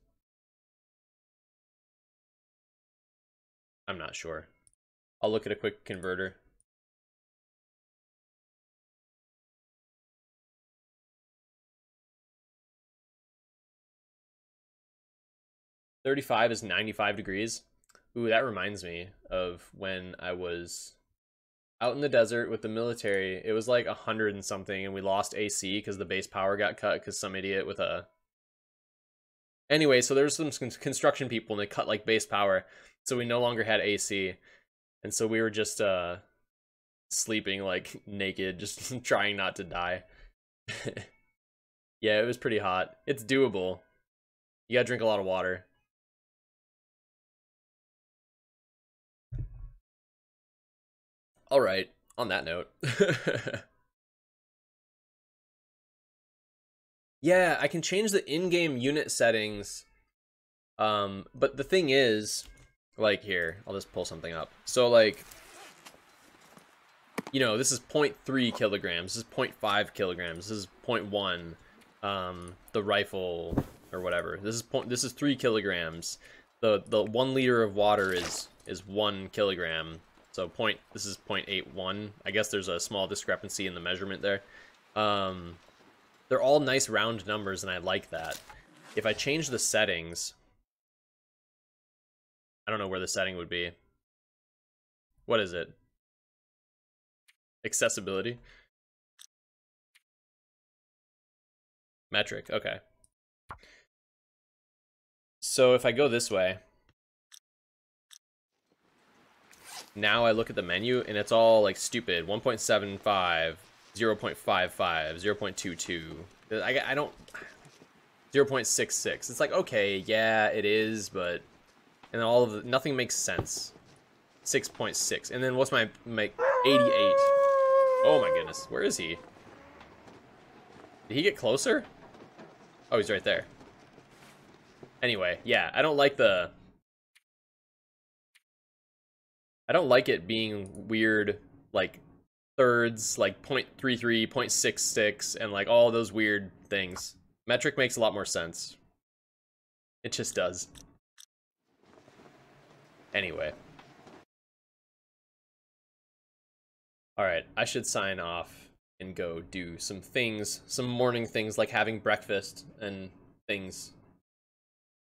I'm not sure. I'll look at a quick converter. .35 is 95 degrees. Ooh, that reminds me of when I was out in the desert with the military. It was like 100 and something, and we lost AC because the base power got cut because some idiot with a... Anyway, so there was some construction people, and they cut like base power, so we no longer had AC. And so we were just sleeping like naked, just trying not to die. Yeah, it was pretty hot. It's doable. You gotta drink a lot of water. All right, on that note. Yeah, I can change the in-game unit settings. But the thing is, like here, I'll just pull something up. So like, you know, this is 0.3 kilograms, this is 0.5 kilograms, this is 0.1, the rifle or whatever. This is 3 kilograms. The 1 liter of water is 1 kilogram. So this is 0.81. I guess there's a small discrepancy in the measurement there. They're all nice round numbers, and I like that. If I change the settings, I don't know where the setting would be. What is it? Accessibility. Metric, okay. So if I go this way, now I look at the menu and it's all like stupid. 1.75, 0.55, 0.22. I don't... 0.66. It's like, okay, yeah, it is, but... And all of the... Nothing makes sense. 6.6. And then what's my 88? Oh my goodness. Where is he? Did he get closer? Oh, he's right there. Anyway, yeah, I don't like the... I don't like it being weird, like thirds, like 0.33, 0.66, and like all those weird things. Metric makes a lot more sense. It just does. Anyway. Alright, I should sign off and go do some things, some morning things like having breakfast and things.